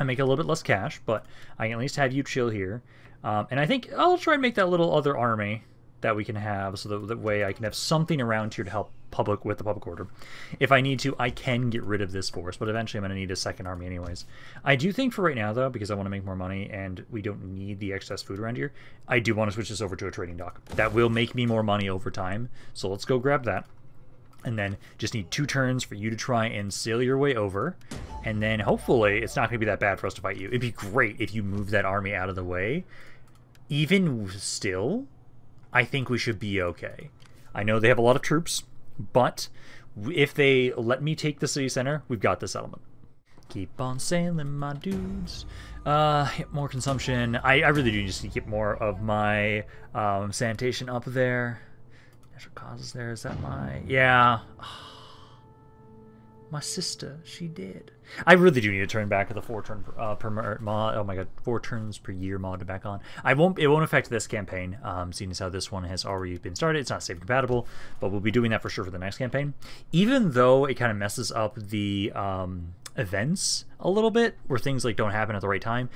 I make a little bit less cash, but I can at least have you chill here. And I think I'll try and make that little other army that we can have, so that way I can have something around here to help public with the public order. If I need to, I can get rid of this force, but eventually I'm going to need a 2nd army anyways. I do think for right now, though, because I want to make more money and we don't need the excess food around here, I do want to switch this over to a trading dock. That will make me more money over time, so let's go grab that. And then just need 2 turns for you to try and sail your way over. And then hopefully it's not going to be that bad for us to fight you. It'd be great if you move that army out of the way. Even still, I think we should be okay. I know they have a lot of troops, but if they let me take the city center, we've got the settlement. Keep on sailing, my dudes. More consumption. I really do just need to get more of my sanitation up there. Natural causes there. Is that my... Yeah. My sister, she did. I really do need to turn back the 4 turn per mod. Oh my god, 4 turns per year mod to back on. I won't. It won't affect this campaign, seeing as how this one has already been started. It's not save compatible, but we'll be doing that for sure for the next campaign. Even though it kind of messes up the events a little bit, where things like don't happen at the right time,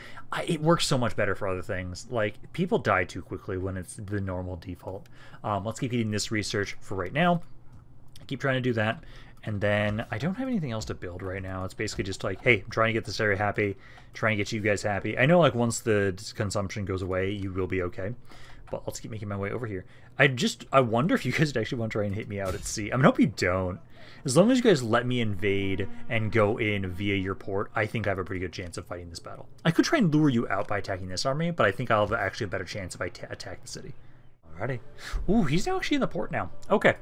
it works so much better for other things. Like people die too quickly when it's the normal default. Let's keep eating this research for right now. I keep trying to do that. And then I don't have anything else to build right now. It's basically just like, hey, I'm trying to get this area happy, trying to get you guys happy. I know like once the consumption goes away, you will be okay. Well, I'll just keep making my way over here. I wonder if you guys would actually want to try and hit me out at sea. I mean, I hope you don't. As long as you guys let me invade and go in via your port, I think I have a pretty good chance of fighting this battle. I could try and lure you out by attacking this army, but I think I'll have actually a better chance if I attack the city. Alrighty. Ooh, he's now actually in the port now. Okay.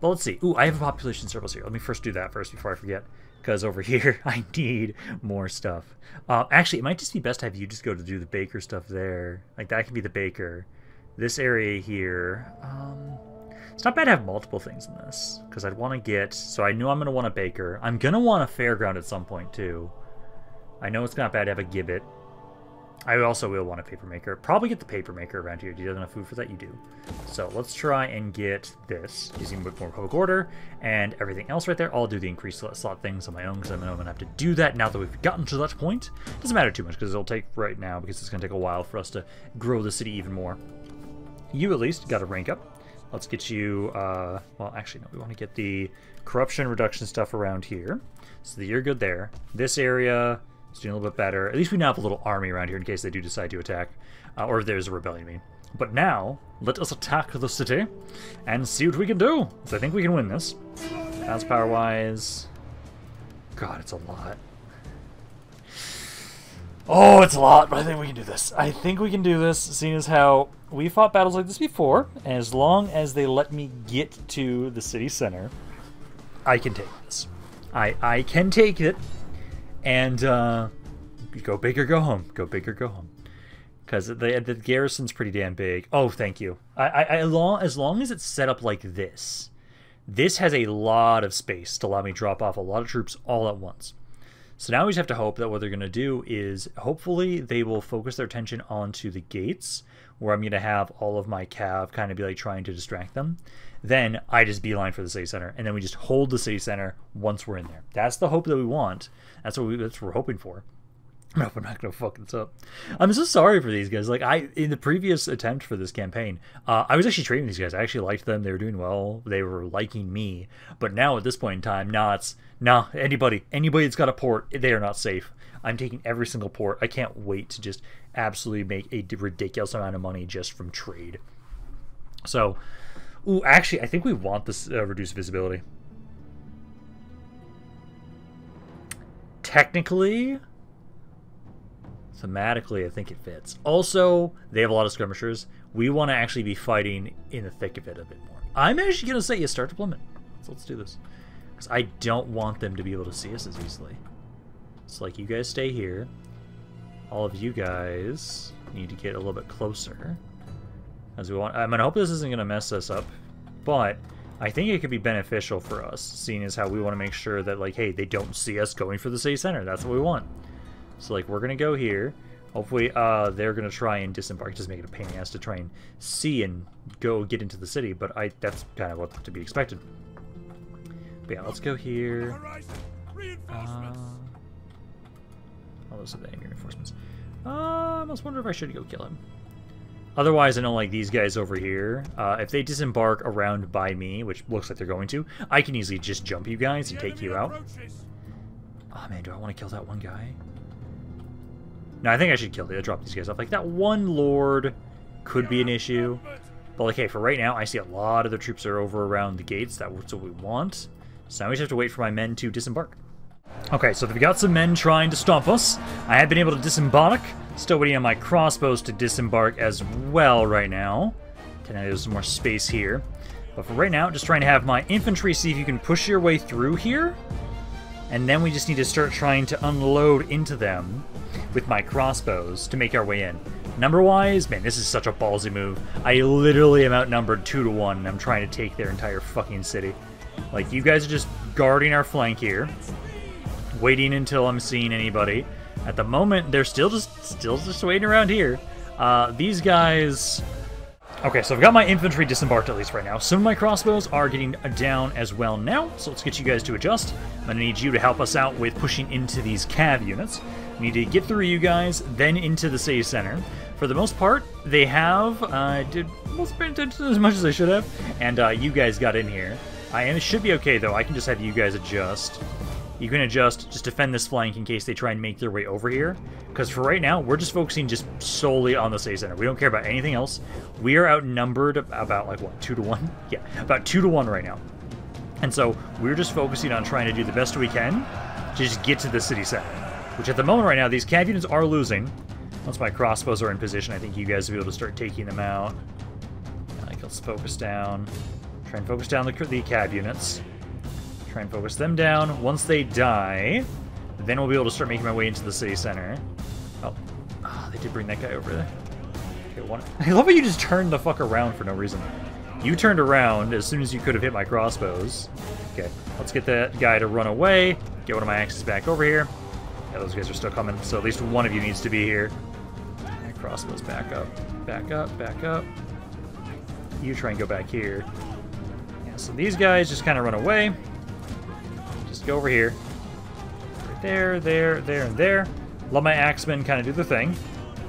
Well, let's see. Ooh, I have a population surplus here. Let me first do that first before I forget. Because over here, I need more stuff. Actually, it might just be best to have you just go to do the baker stuff there. Like, that can be the baker. This area here, it's not bad to have multiple things in this, because I'd want to get, so I know I'm going to want a baker. I'm going to want a fairground at some point, too. I know it's not bad to have a gibbet. I also will want a paper maker. Probably get the paper maker around here. Do you have enough food for that? You do. So let's try and get this, using more public order, and everything else right there. I'll do the increased slot things on my own, because I know I'm going to have to do that now that we've gotten to that point. Doesn't matter too much, because it'll take right now, because it's going to take a while for us to grow the city even more. You, at least, got a rank up. Let's get you, well, actually, no, we want to get the corruption reduction stuff around here. So you're good there. This area is doing a little bit better. At least we now have a little army around here in case they do decide to attack, or if there's a rebellion, I mean. But now, let us attack the city and see what we can do. So I think we can win this. That's power-wise. God, it's a lot. Oh, it's a lot, but I think we can do this. I think we can do this, seeing as how we fought battles like this before, and as long as they let me get to the city center, I can take this. I can take it, and go big or go home. Go big or go home. Because the garrison's pretty damn big. Oh, thank you. As long as it's set up like this, this has a lot of space to allow me to drop off a lot of troops all at once. So now we just have to hope that what they're going to do is hopefully they will focus their attention onto the gates, where I'm going to have all of my cav kind of be like trying to distract them. Then I just beeline for the city center, and then we just hold the city center once we're in there. That's the hope that we want. That's what we're hoping for. I hope I'm not going to fuck this up. I'm so sorry for these guys. Like, in the previous attempt for this campaign, I was actually training these guys. I actually liked them. They were doing well. They were liking me. But now, at this point in time, nah, it's, nah, anybody that's got a port, they are not safe. I'm taking every single port. I can't wait to just absolutely make a ridiculous amount of money just from trade. So, ooh, actually, I think we want this reduced visibility. Technically, thematically, I think it fits. Also, they have a lot of skirmishers. We want to actually be fighting in the thick of it a bit more. I'm actually going to say, you start deployment. So let's do this. Because I don't want them to be able to see us as easily. So, like, you guys stay here. All of you guys need to get a little bit closer. As we want. I mean, I hope this isn't going to mess us up. But I think it could be beneficial for us, seeing as how we want to make sure that, like, hey, they don't see us going for the city center. That's what we want. So, like, we're going to go here. Hopefully, they're going to try and disembark. Just make it a pain in the ass to try and see and go get into the city, but that's kind of what to be expected. But yeah, let's go here. Oh, those are the enemy reinforcements. I almost wonder if I should go kill him. Otherwise, I know, like, these guys over here, if they disembark around by me, which looks like they're going to, I can easily just jump you guys and take you out. Oh, man, do I want to kill that one guy? No, I think I should kill them. I drop these guys off. Like, that one lord could be an issue. But, like, hey, for right now, I see a lot of the troops are over around the gates. That's what we want. So now we just have to wait for my men to disembark. Okay, so we've got some men trying to stomp us. I have been able to disembark. Still waiting on my crossbows to disembark as well right now. Okay, now there's some more space here. But for right now, just trying to have my infantry see if you can push your way through here. And then we just need to start trying to unload into them with my crossbows to make our way in. Number-wise, man, this is such a ballsy move. I literally am outnumbered 2-1, and I'm trying to take their entire fucking city. Like, you guys are just guarding our flank here, waiting until I'm seeing anybody. At the moment, they're still just waiting around here. These guys... Okay, so I've got my infantry disembarked at least right now. Some of my crossbows are getting down as well now, so let's get you guys to adjust. I'm going to need you to help us out with pushing into these cav units. We need to get through you guys, then into the city center. For the most part, they have... I did most pay attention as much as I should have, and you guys got in here. It should be okay, though. I can just have you guys adjust. You can adjust, just defend this flank in case they try and make their way over here. Because for right now, we're just focusing just solely on the city center. We don't care about anything else. We are outnumbered about, like, what, 2-1? Yeah, about 2-1 right now. And so we're just focusing on trying to do the best we can to just get to the city center. Which at the moment right now, these cav units are losing. Once my crossbows are in position, I think you guys will be able to start taking them out. Like, let's focus down. Try and focus down the cav units. Try and focus them down. Once they die, then we'll be able to start making my way into the city center. Oh, they did bring that guy over there. Okay, one. I love how you just turned the fuck around for no reason. You turned around as soon as you could have hit my crossbows. Okay, let's get that guy to run away. Get one of my axes back over here. Yeah, those guys are still coming, so at least one of you needs to be here. And crossbows back up, back up, back up. You try and go back here. Yeah, so these guys just kind of run away. Go over here. Right there, there, and there. Let my axemen kind of do the thing.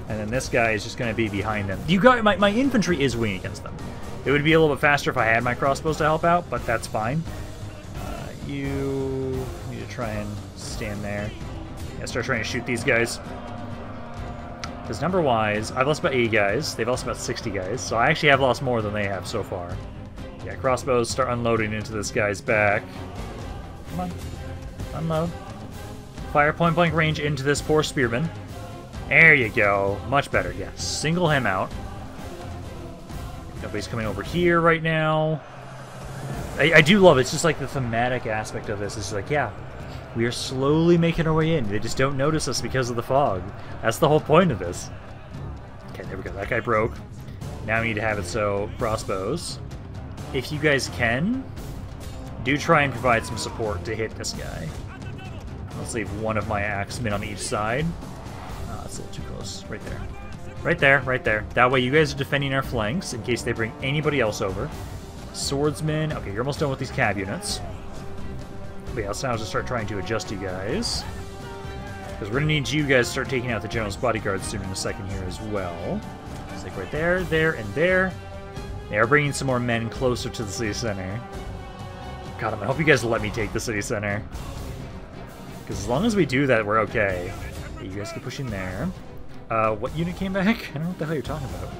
And then this guy is just going to be behind them. You got my infantry is winning against them. It would be a little bit faster if I had my crossbows to help out, but that's fine. You need to try and stand there. Yeah, start trying to shoot these guys. Because number-wise, I've lost about 80 guys. They've lost about 60 guys. So I actually have lost more than they have so far. Yeah, crossbows start unloading into this guy's back. Come on. Unload. Fire point blank range into this poor spearman. There you go. Much better, yeah. Single him out. Nobody's coming over here right now. I do love it. It's just like the thematic aspect of this. It's like, yeah, we are slowly making our way in. They just don't notice us because of the fog. That's the whole point of this. Okay, there we go. That guy broke. Now we need to have it so crossbows. If you guys can... do try and provide some support to hit this guy. Let's leave one of my axemen on each side. That's a little too close. Right there. Right there, right there. That way you guys are defending our flanks in case they bring anybody else over. Swordsmen. Okay, you're almost done with these cav units. But yeah, let's now just start trying to adjust you guys. Because we're going to need you guys to start taking out the general's bodyguards soon in a second here as well. It's like right there, there, and there. They are bringing some more men closer to the city center. God, I hope you guys let me take the city center. Because as long as we do that, we're okay. You guys keep pushing there. What unit came back? I don't know what the hell you're talking about.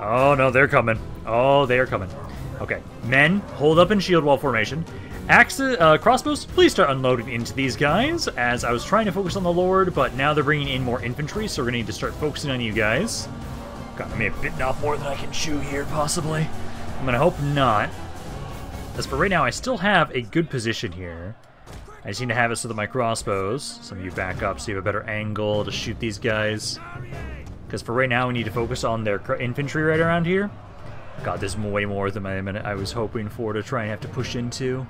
Oh, no, they're coming. Oh, they are coming. Okay, men, hold up in shield wall formation. Axes, crossbows, please start unloading into these guys, as I was trying to focus on the Lord, but now they're bringing in more infantry, so we're going to need to start focusing on you guys. God, I may have bitten off more than I can chew here, possibly. I'm going to hope not. As for right now, I still have a good position here. I just need to have it so that my crossbows, some of you back up so you have a better angle to shoot these guys. Because for right now, we need to focus on their infantry right around here. God, there's way more than I was hoping for to try and have to push into.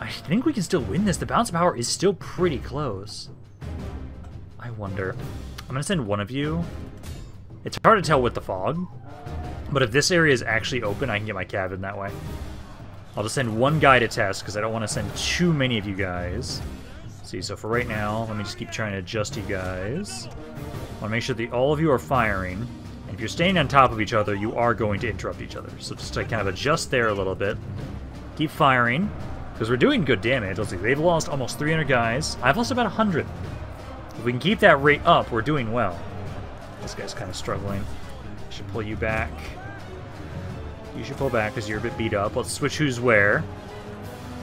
I think we can still win this. The balance of power is still pretty close. I wonder. I'm going to send one of you. It's hard to tell with the fog. But if this area is actually open, I can get my cav in that way. I'll just send one guy to test, because I don't want to send too many of you guys. See, so for right now, let me just keep trying to adjust you guys. I want to make sure that all of you are firing. And if you're staying on top of each other, you are going to interrupt each other. So just to kind of adjust there a little bit. Keep firing, because we're doing good damage. Let's see, they've lost almost 300 guys. I've lost about 100. If we can keep that rate up, we're doing well. This guy's kind of struggling. I should pull you back. You should pull back because you're a bit beat up. Let's switch who's where.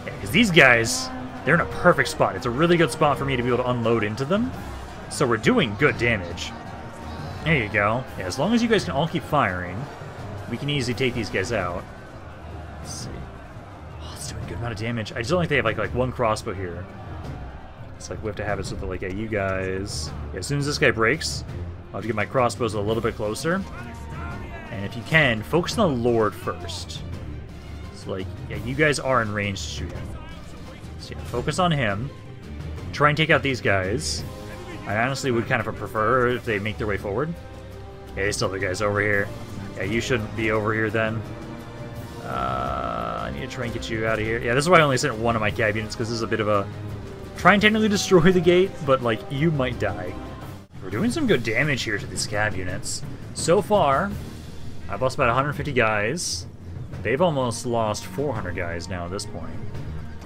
Yeah, because these guys, they're in a perfect spot. It's a really good spot for me to be able to unload into them. So we're doing good damage. There you go. Yeah, as long as you guys can all keep firing, we can easily take these guys out. Let's see. Oh, it's doing a good amount of damage. I just don't think they have like one crossbow here. It's like we have to have it so that like, yeah, you guys... Yeah, as soon as this guy breaks, I'll have to get my crossbows a little bit closer. And if you can, focus on the Lord first. It's like, yeah, you guys are in range to shoot him. So yeah, focus on him. Try and take out these guys. I honestly would kind of prefer if they make their way forward. Yeah, there's still other guys over here. Yeah, you shouldn't be over here then. I need to try and get you out of here. Yeah, this is why I only sent one of my cab units, because this is a bit of a... Try and technically destroy the gate, but, like, you might die. We're doing some good damage here to these cab units. So far... I've lost about 150 guys. They've almost lost 400 guys now at this point.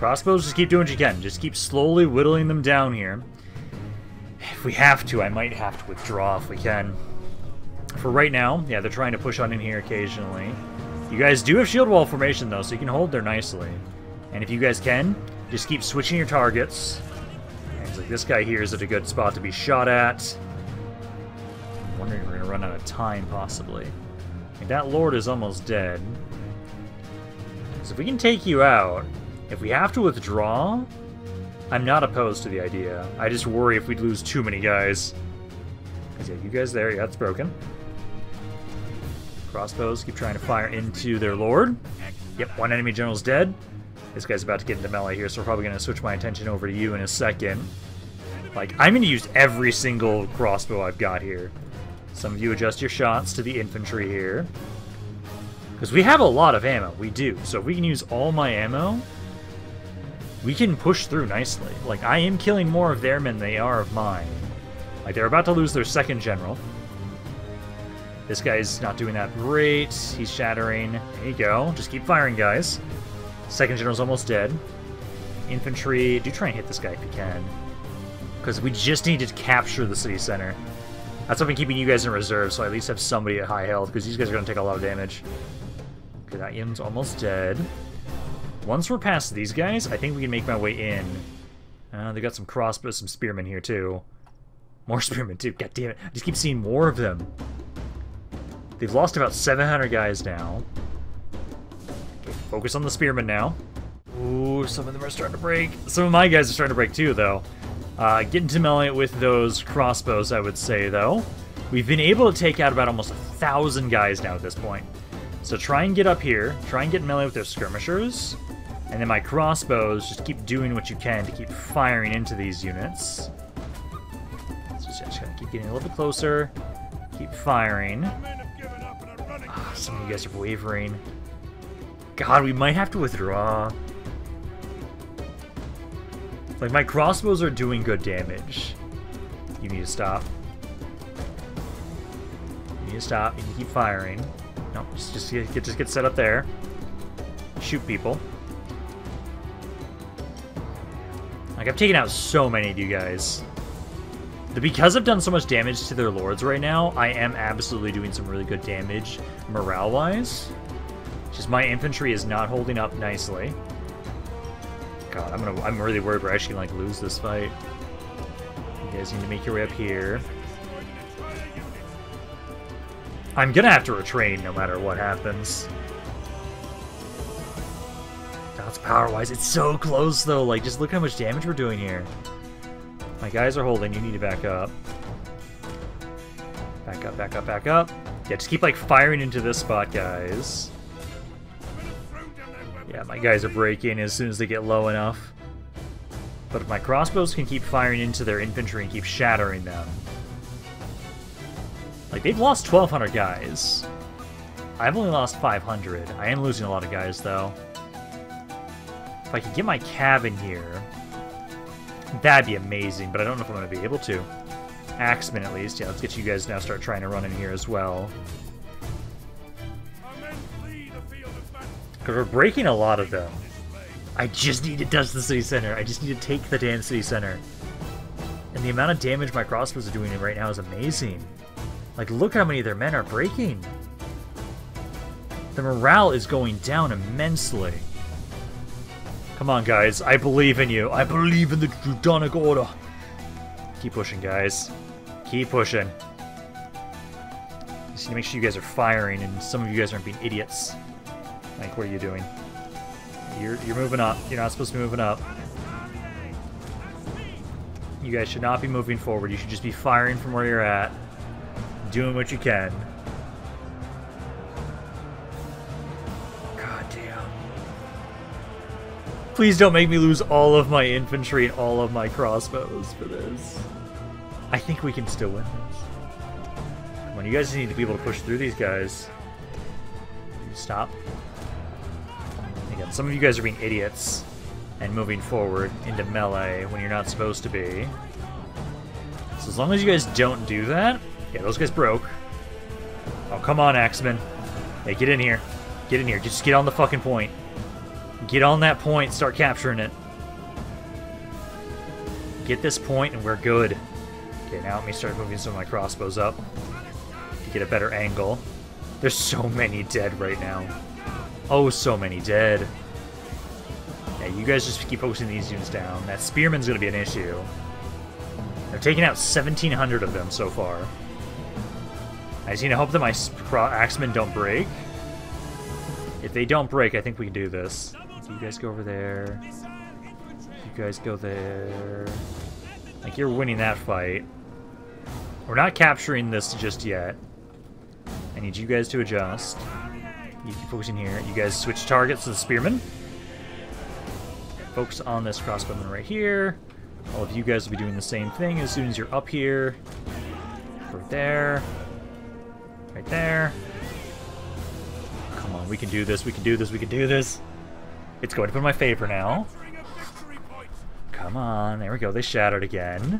Crossbows, just keep doing what you can. Just keep slowly whittling them down here. If we have to, I might have to withdraw if we can. For right now, yeah, they're trying to push on in here occasionally. You guys do have shield wall formation, though, so you can hold there nicely. And if you guys can, just keep switching your targets. And like this guy here is at a good spot to be shot at. I'm wondering if we're going to run out of time, possibly. And that lord is almost dead. So if we can take you out... If we have to withdraw, I'm not opposed to the idea. I just worry if we'd lose too many guys. Yeah, you guys there, yeah, it's broken. Crossbows keep trying to fire into their lord. Yep, one enemy general's dead. This guy's about to get into melee here, so we're probably going to switch my attention over to you in a second. Like, I'm going to use every single crossbow I've got here. Some of you adjust your shots to the infantry here. Because we have a lot of ammo, we do. So if we can use all my ammo... we can push through nicely. Like, I am killing more of their men than they are of mine. Like, they're about to lose their second general. This guy's not doing that great. He's shattering. There you go. Just keep firing, guys. Second general's almost dead. Infantry. Do try and hit this guy if you can. Because we just need to capture the city center. That's why I've been keeping you guys in reserve, so I at least have somebody at high health, because these guys are going to take a lot of damage. Okay, that Yim's almost dead. Once we're past these guys, I think we can make my way in. They got some crossbows, some spearmen here too. More spearmen too, god damn it. I just keep seeing more of them. They've lost about 700 guys now. Okay, focus on the spearmen now. Ooh, some of them are starting to break. Some of my guys are starting to break too, though. Getting to melee with those crossbows, I would say, though. We've been able to take out about almost 1,000 guys now at this point. So try and get up here. Try and get melee with their skirmishers. And then my crossbows, just keep doing what you can to keep firing into these units. So just gotta keep getting a little bit closer. Keep firing. Oh, some of you guys are wavering. God, we might have to withdraw. Like, my crossbows are doing good damage. You need to stop. You need to stop. You need to keep firing. No, just get set up there. Shoot people. Like, I've taken out so many of you guys. Because I've done so much damage to their lords right now, I am absolutely doing some really good damage morale-wise. Just my infantry is not holding up nicely. God, I'm really worried we're actually gonna, like, lose this fight. You guys need to make your way up here. I'm gonna have to retrain no matter what happens. That's power-wise. It's so close, though. Like, just look how much damage we're doing here. My guys are holding. You need to back up. Back up, back up, back up. Yeah, just keep, like, firing into this spot, guys. Yeah, my guys are breaking as soon as they get low enough. But if my crossbows can keep firing into their infantry and keep shattering them... Like, they've lost 1,200 guys. I've only lost 500. I am losing a lot of guys, though. If I could get my cabin here, that'd be amazing, but I don't know if I'm going to be able to. Axemen, at least. Yeah, let's get you guys now start trying to run in here as well. Because we're breaking a lot of them. I just need to touch the city center. I just need to take the damn city center. And the amount of damage my crossbows are doing right now is amazing. Like, look how many of their men are breaking. The morale is going down immensely. Come on, guys. I believe in you. I believe in the Teutonic Order. Keep pushing, guys. Keep pushing. Just need to make sure you guys are firing and some of you guys aren't being idiots. Like, what are you doing? You're moving up. You're not supposed to be moving up. You guys should not be moving forward. You should just be firing from where you're at. Doing what you can. God damn. Please don't make me lose all of my infantry and all of my crossbows for this. I think we can still win this. Come on, you guys need to be able to push through these guys. Stop. Again, some of you guys are being idiots and moving forward into melee when you're not supposed to be. So as long as you guys don't do that... Yeah, those guys broke. Oh, come on, Axemen. Hey, get in here. Get in here. Just get on the fucking point. Get on that point, start capturing it. Get this point and we're good. Okay, now let me start moving some of my crossbows up to get a better angle. There's so many dead right now. Oh, so many dead. Yeah, you guys just keep focusing these units down. That spearman's gonna be an issue. They're taking out 1,700 of them so far. I just need to hope that my axemen don't break. If they don't break, I think we can do this. You guys go over there. You guys go there. Like, you're winning that fight. We're not capturing this just yet. I need you guys to adjust. You keep focusing here. You guys switch targets to the spearmen. Focus on this crossbowman right here. All of you guys will be doing the same thing as soon as you're up here. Right there. Right there. Come on, we can do this, we can do this, we can do this. It's going to be in my favor now. Come on, there we go, they shattered again.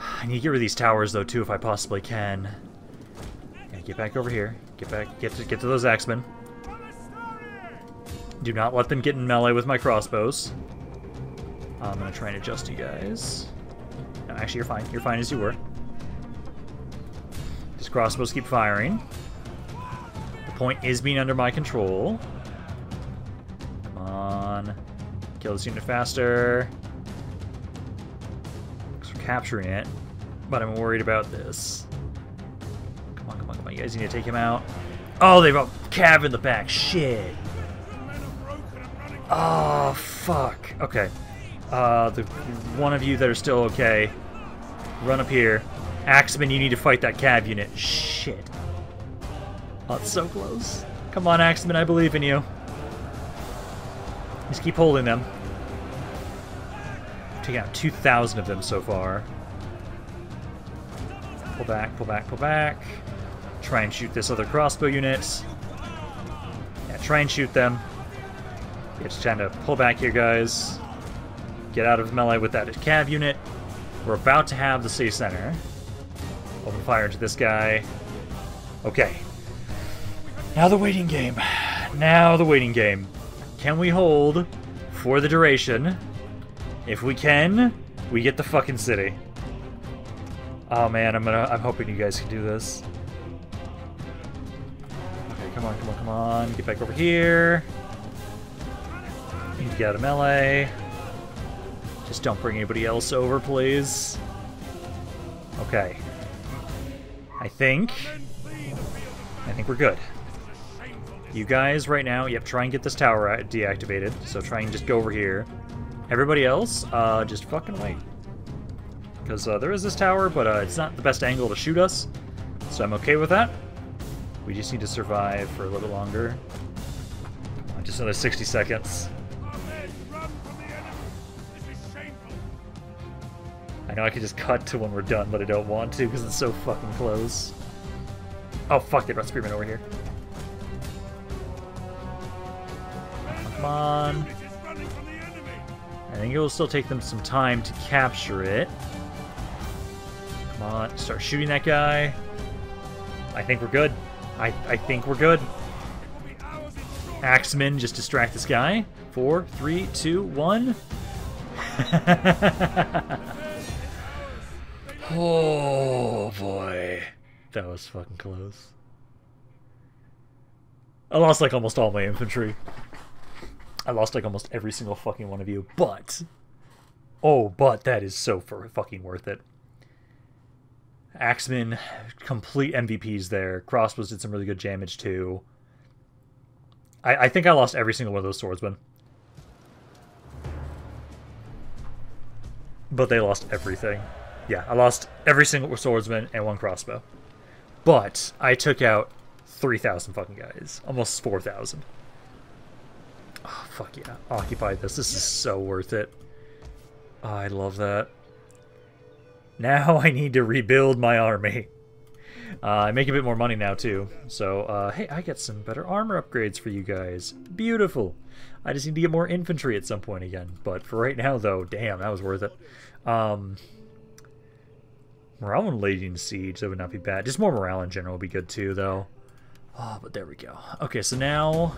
I need to get rid of these towers though too if I possibly can. Gotta get back over here. Get back, get to those axemen. Do not let them get in melee with my crossbows. I'm gonna try and adjust you guys. No, actually you're fine as you were. These crossbows keep firing. Point is being under my control. Come on. Kill this unit faster. Because we're capturing it. But I'm worried about this. Come on, come on, come on. You guys need to take him out. Oh, they've got Cav in the back. Shit. Oh, fuck. Okay. The one of you that are still okay, run up here. Axeman, you need to fight that Cav unit. Shit. Oh, it's so close. Come on, Axeman, I believe in you. Just keep holding them. Taking out 2,000 of them so far. Pull back, pull back, pull back. Try and shoot this other crossbow unit. Yeah, try and shoot them. Yeah, just trying to pull back here, guys. Get out of melee with that Cav unit. We're about to have the city center. Open fire into this guy. Okay. Now the waiting game. Now the waiting game. Can we hold for the duration? If we can, we get the fucking city. Oh man, I'm hoping you guys can do this. Okay, come on, come on, come on. Get back over here. You get out of melee. Just don't bring anybody else over, please. Okay. I think we're good. You guys, right now, yep, try and get this tower deactivated. So try and just go over here. Everybody else, just fucking wait. Because there is this tower, but it's not the best angle to shoot us. So I'm okay with that. We just need to survive for a little bit longer. Just another 60 seconds. I know I could just cut to when we're done, but I don't want to because it's so fucking close. Oh, fuck, they brought Spearman over here. Come on. I think it will still take them some time to capture it. Come on, start shooting that guy. I think we're good. I think we're good. Axemen, just distract this guy. 4, 3, 2, 1. Oh boy. That was fucking close. I lost like almost all my infantry. I lost like almost every single fucking one of you, but oh, but that is so fucking worth it. Axemen, complete MVPs there. Crossbows did some really good damage too. I think I lost every single one of those swordsmen, but they lost everything. Yeah, I lost every single swordsman and one crossbow, but I took out 3,000 fucking guys, almost 4,000. Oh, fuck yeah. Occupy this. This is so worth it. Oh, I love that. Now I need to rebuild my army. I make a bit more money now, too. So, hey, I got some better armor upgrades for you guys. Beautiful. I just need to get more infantry at some point again. But for right now, though, damn, that was worth it. Morale and leading siege, that would not be bad. Just more morale in general would be good, too, though. Oh, but there we go. Okay, so now...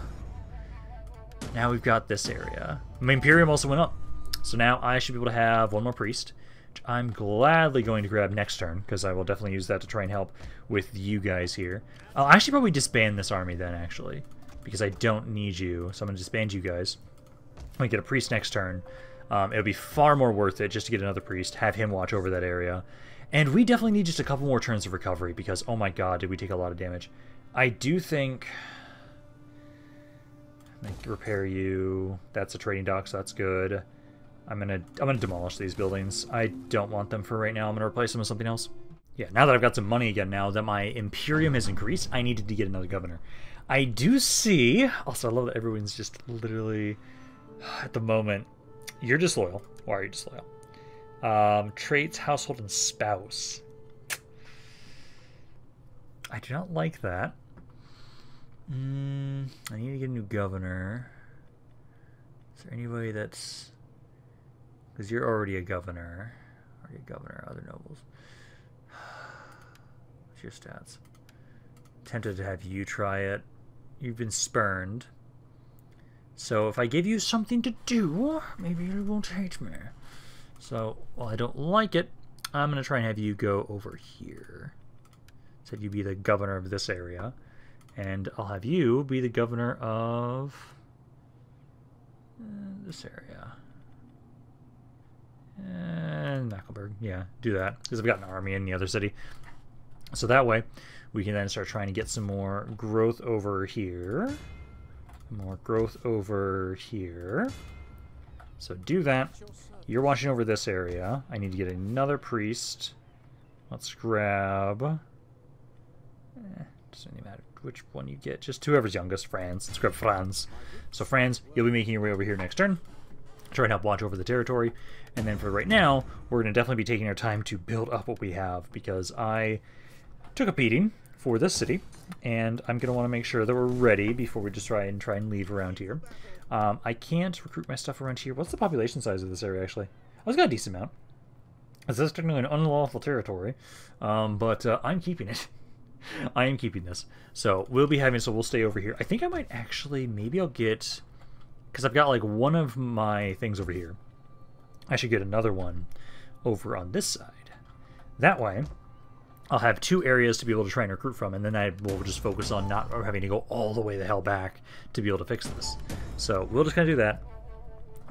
Now we've got this area. My Imperium also went up. So now I should be able to have one more priest, which I'm gladly going to grab next turn, because I will definitely use that to try and help with you guys here. I'll actually probably disband this army then, actually, because I don't need you. So I'm going to disband you guys. I'm going to get a priest next turn. It would be far more worth it just to get another priest, have him watch over that area. And we definitely need just a couple more turns of recovery, because, oh my god, did we take a lot of damage. I do think... I'm gonna repair you. That's a trading dock, so that's good. I'm gonna demolish these buildings. I don't want them for right now. I'm gonna replace them with something else. Yeah, now that I've got some money again, now that my Imperium has increased, I needed to get another governor. I do see... Also, I love that everyone's just literally... At the moment, you're disloyal. Why are you disloyal? Traits, household, and spouse. I do not like that. I need to get a new governor. Is there anybody that's... Because you're already a governor. Already a governor, other nobles. What's your stats? Tempted to have you try it. You've been spurned. So if I give you something to do, maybe you won't hate me. So, while I don't like it, I'm going to try and have you go over here. So you be the governor of this area. And I'll have you be the governor of this area. And Mecklenburg. Yeah, do that. Because I've got an army in the other city. So that way, we can then start trying to get some more growth over here. More growth over here. So do that. You're watching over this area. I need to get another priest. Let's grab... doesn't even matter which one you get, just whoever's youngest. Franz. Let's grab Franz. So Franz, you'll be making your way over here next turn. Try and help watch over the territory. And then for right now, we're going to definitely be taking our time to build up what we have, because I took a beating for this city, and I'm going to want to make sure that we're ready before we just try and leave around here. I can't recruit my stuff around here. What's the population size of this area, actually? I've got a decent amount. This is technically an unlawful territory, but I'm keeping it. I am keeping this. So we'll be having, so we'll stay over here. I think I might actually, maybe I'll get, because I've got like one of my things over here. I should get another one over on this side. That way, I'll have two areas to be able to try and recruit from, and then I will just focus on not having to go all the way the hell back to be able to fix this. So we'll just kind of do that.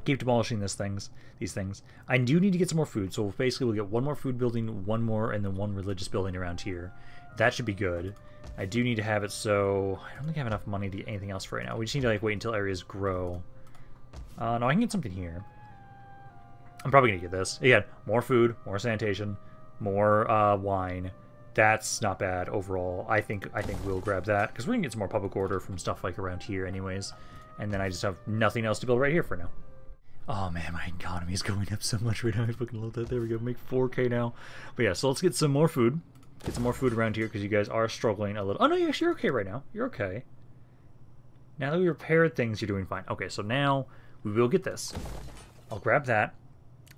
Keep demolishing these things. I do need to get some more food, so basically we'll get one more food building, one more, and then one religious building around here. That should be good. I do need to have it, so I don't think I have enough money to get anything else for right now. We just need to like wait until areas grow. No, I can get something here. I'm probably gonna get this. Again, more food, more sanitation, more wine. That's not bad overall. I think we'll grab that, because we can get some more public order from stuff like around here anyways. And then I just have nothing else to build right here for now. Oh man, my economy is going up so much right now. I fucking love that. There we go. Make 4K now. But yeah, so let's get some more food. Get some more food around here, because you guys are struggling a little. Oh no, yes, you're okay right now. You're okay. Now that we repaired things, you're doing fine. Okay, so now we will get this. I'll grab that.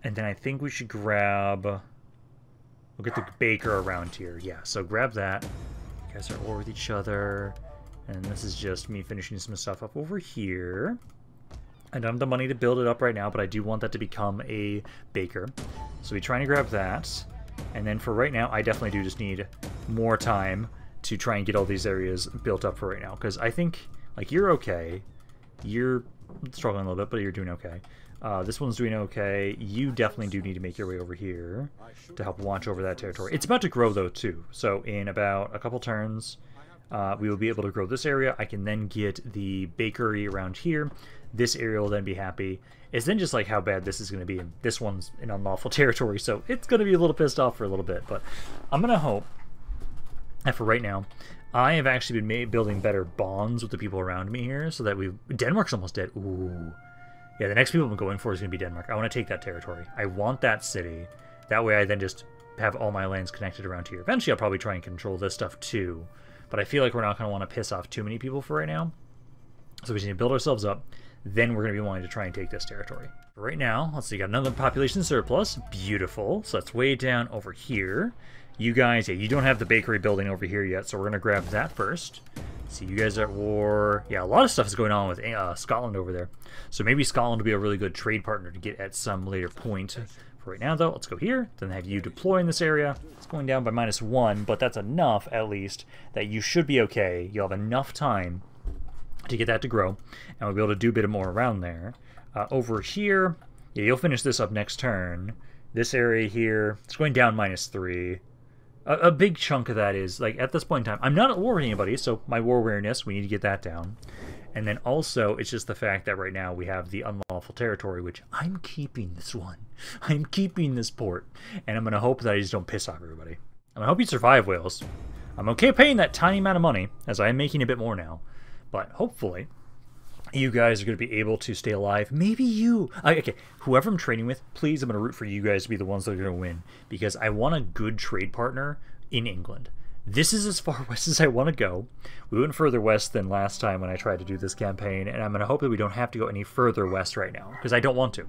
And then I think we should grab... We'll get the baker around here. Yeah, so grab that. You guys are at war with each other. And this is just me finishing some stuff up over here. I don't have the money to build it up right now, but I do want that to become a baker. So we're trying to grab that. And then for right now, I definitely do just need more time to try and get all these areas built up for right now. Because I think, like, you're okay. You're struggling a little bit, but you're doing okay. This one's doing okay. You definitely do need to make your way over here to help watch over that territory. It's about to grow, though, too. So in about a couple turns, we will be able to grow this area. I can then get the bakery around here. This area will then be happy. It's then just like how bad this is going to be. And this one's in unlawful territory, so it's going to be a little pissed off for a little bit. But I'm going to hope that for right now, I have actually been building better bonds with the people around me here, so that we've... Denmark's almost dead. Ooh. Yeah, the next people I'm going for is going to be Denmark. I want to take that territory. I want that city. That way I then just have all my lands connected around here. Eventually I'll probably try and control this stuff too. But I feel like we're not going to want to piss off too many people for right now. So we just need to build ourselves up. Then we're going to be wanting to try and take this territory. But right now, let's see, got another population surplus. Beautiful. So that's way down over here. You guys, yeah, you don't have the bakery building over here yet, so we're going to grab that first. See, you guys are at war. Yeah, a lot of stuff is going on with Scotland over there. So maybe Scotland will be a really good trade partner to get at some later point. For right now, though, let's go here. Then have you deploy in this area. It's going down by -1, but that's enough, at least, that you should be okay. You'll have enough time to get that to grow, and we'll be able to do a bit more around there. Over here, yeah, you'll finish this up next turn. This area here, it's going down -3. A big chunk of that is, like, at this point in time, I'm not at war with anybody, so my war weariness, we need to get that down. And then also, it's just the fact that right now we have the unlawful territory, which I'm keeping this one. I'm keeping this port, and I'm going to hope that I just don't piss off everybody. I hope you survive, Wales. I'm okay paying that tiny amount of money, as I am making a bit more now, but hopefully you guys are going to be able to stay alive. Maybe you... okay, whoever I'm trading with, please, I'm going to root for you guys to be the ones that are going to win. Because I want a good trade partner in England. This is as far west as I want to go. We went further west than last time when I tried to do this campaign. And I'm going to hope that we don't have to go any further west right now. Because I don't want to.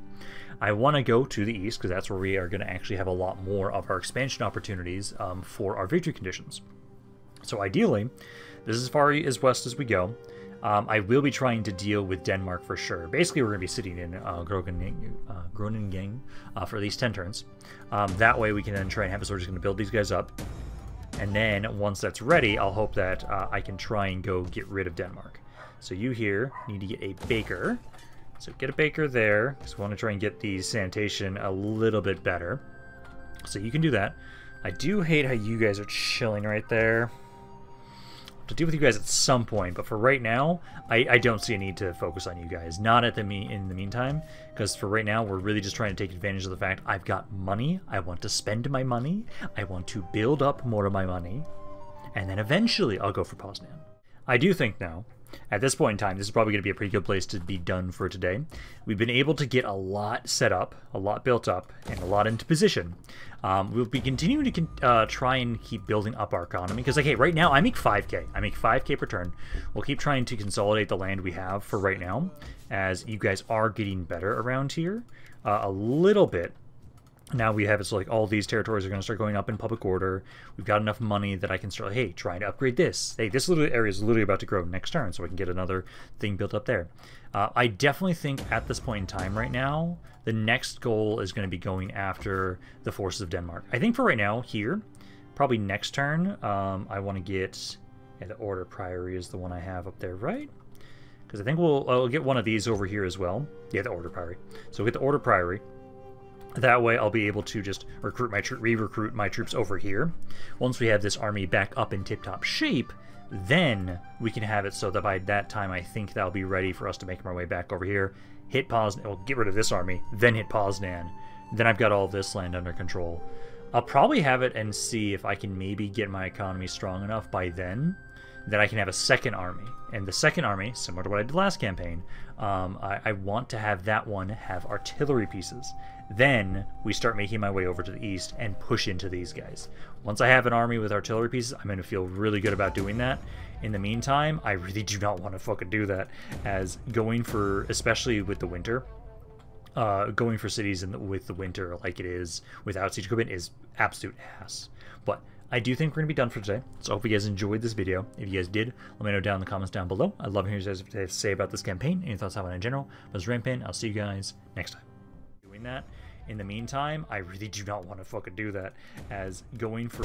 I want to go to the east, because that's where we are going to actually have a lot more of our expansion opportunities for our victory conditions. So ideally, this is as far as west as we go. I will be trying to deal with Denmark for sure. Basically, we're going to be sitting in Groningen for at least 10 turns. That way, we can then try and have a soldier who's going to build these guys up. And then, once that's ready, I'll hope that I can try and go get rid of Denmark. So you here need to get a baker. So get a baker there, because we want to try and get the sanitation a little bit better. So you can do that. I do hate how you guys are chilling right there. To deal with you guys at some point, but for right now, I don't see a need to focus on you guys. Not at the in the meantime, because for right now, we're really just trying to take advantage of the fact I've got money. I want to spend my money. I want to build up more of my money, and then eventually I'll go for Poznan. I do think now, at this point in time, this is probably going to be a pretty good place to be done for today. We've been able to get a lot set up, a lot built up, and a lot into position. We'll be continuing to try and keep building up our economy. Because, like, hey, right now I make 5K. I make 5K per turn. We'll keep trying to consolidate the land we have for right now, as you guys are getting better around here a little bit. Now we have it so, like, all these territories are going to start going up in public order. We've got enough money that I can start, hey, trying to upgrade this. Hey, this little area is literally about to grow next turn, so I can get another thing built up there. I definitely think at this point in time right now, the next goal is going to be going after the forces of Denmark. I think for right now, here, probably next turn, I want to get... Yeah, the Order Priory is the one I have up there, right? Because I think I'll get one of these over here as well. Yeah, the Order Priory. So we'll get the Order Priory. That way I'll be able to just recruit my re-recruit my troops over here. Once we have this army back up in tip-top shape, then we can have it so that by that time I think that'll be ready for us to make our way back over here. Hit Poznan. We'll get rid of this army, then hit Poznan. Then I've got all this land under control. I'll probably have it and see if I can maybe get my economy strong enough by then that I can have a second army. And the second army, similar to what I did last campaign, I want to have that one have artillery pieces. Then we start making my way over to the east and push into these guys. Once I have an army with artillery pieces, I'm going to feel really good about doing that. In the meantime, I really do not want to fucking do that, as going for, especially with the winter, going for cities with the winter like it is without siege equipment is absolute ass. But I do think we're going to be done for today, so I hope you guys enjoyed this video. If you guys did, let me know down in the comments down below. I'd love to hear what you guys have to say about this campaign, any thoughts on it in general. This is Rampaned. I'll see you guys next time. Doing that, in the meantime, I really do not want to fucking do that, as going for...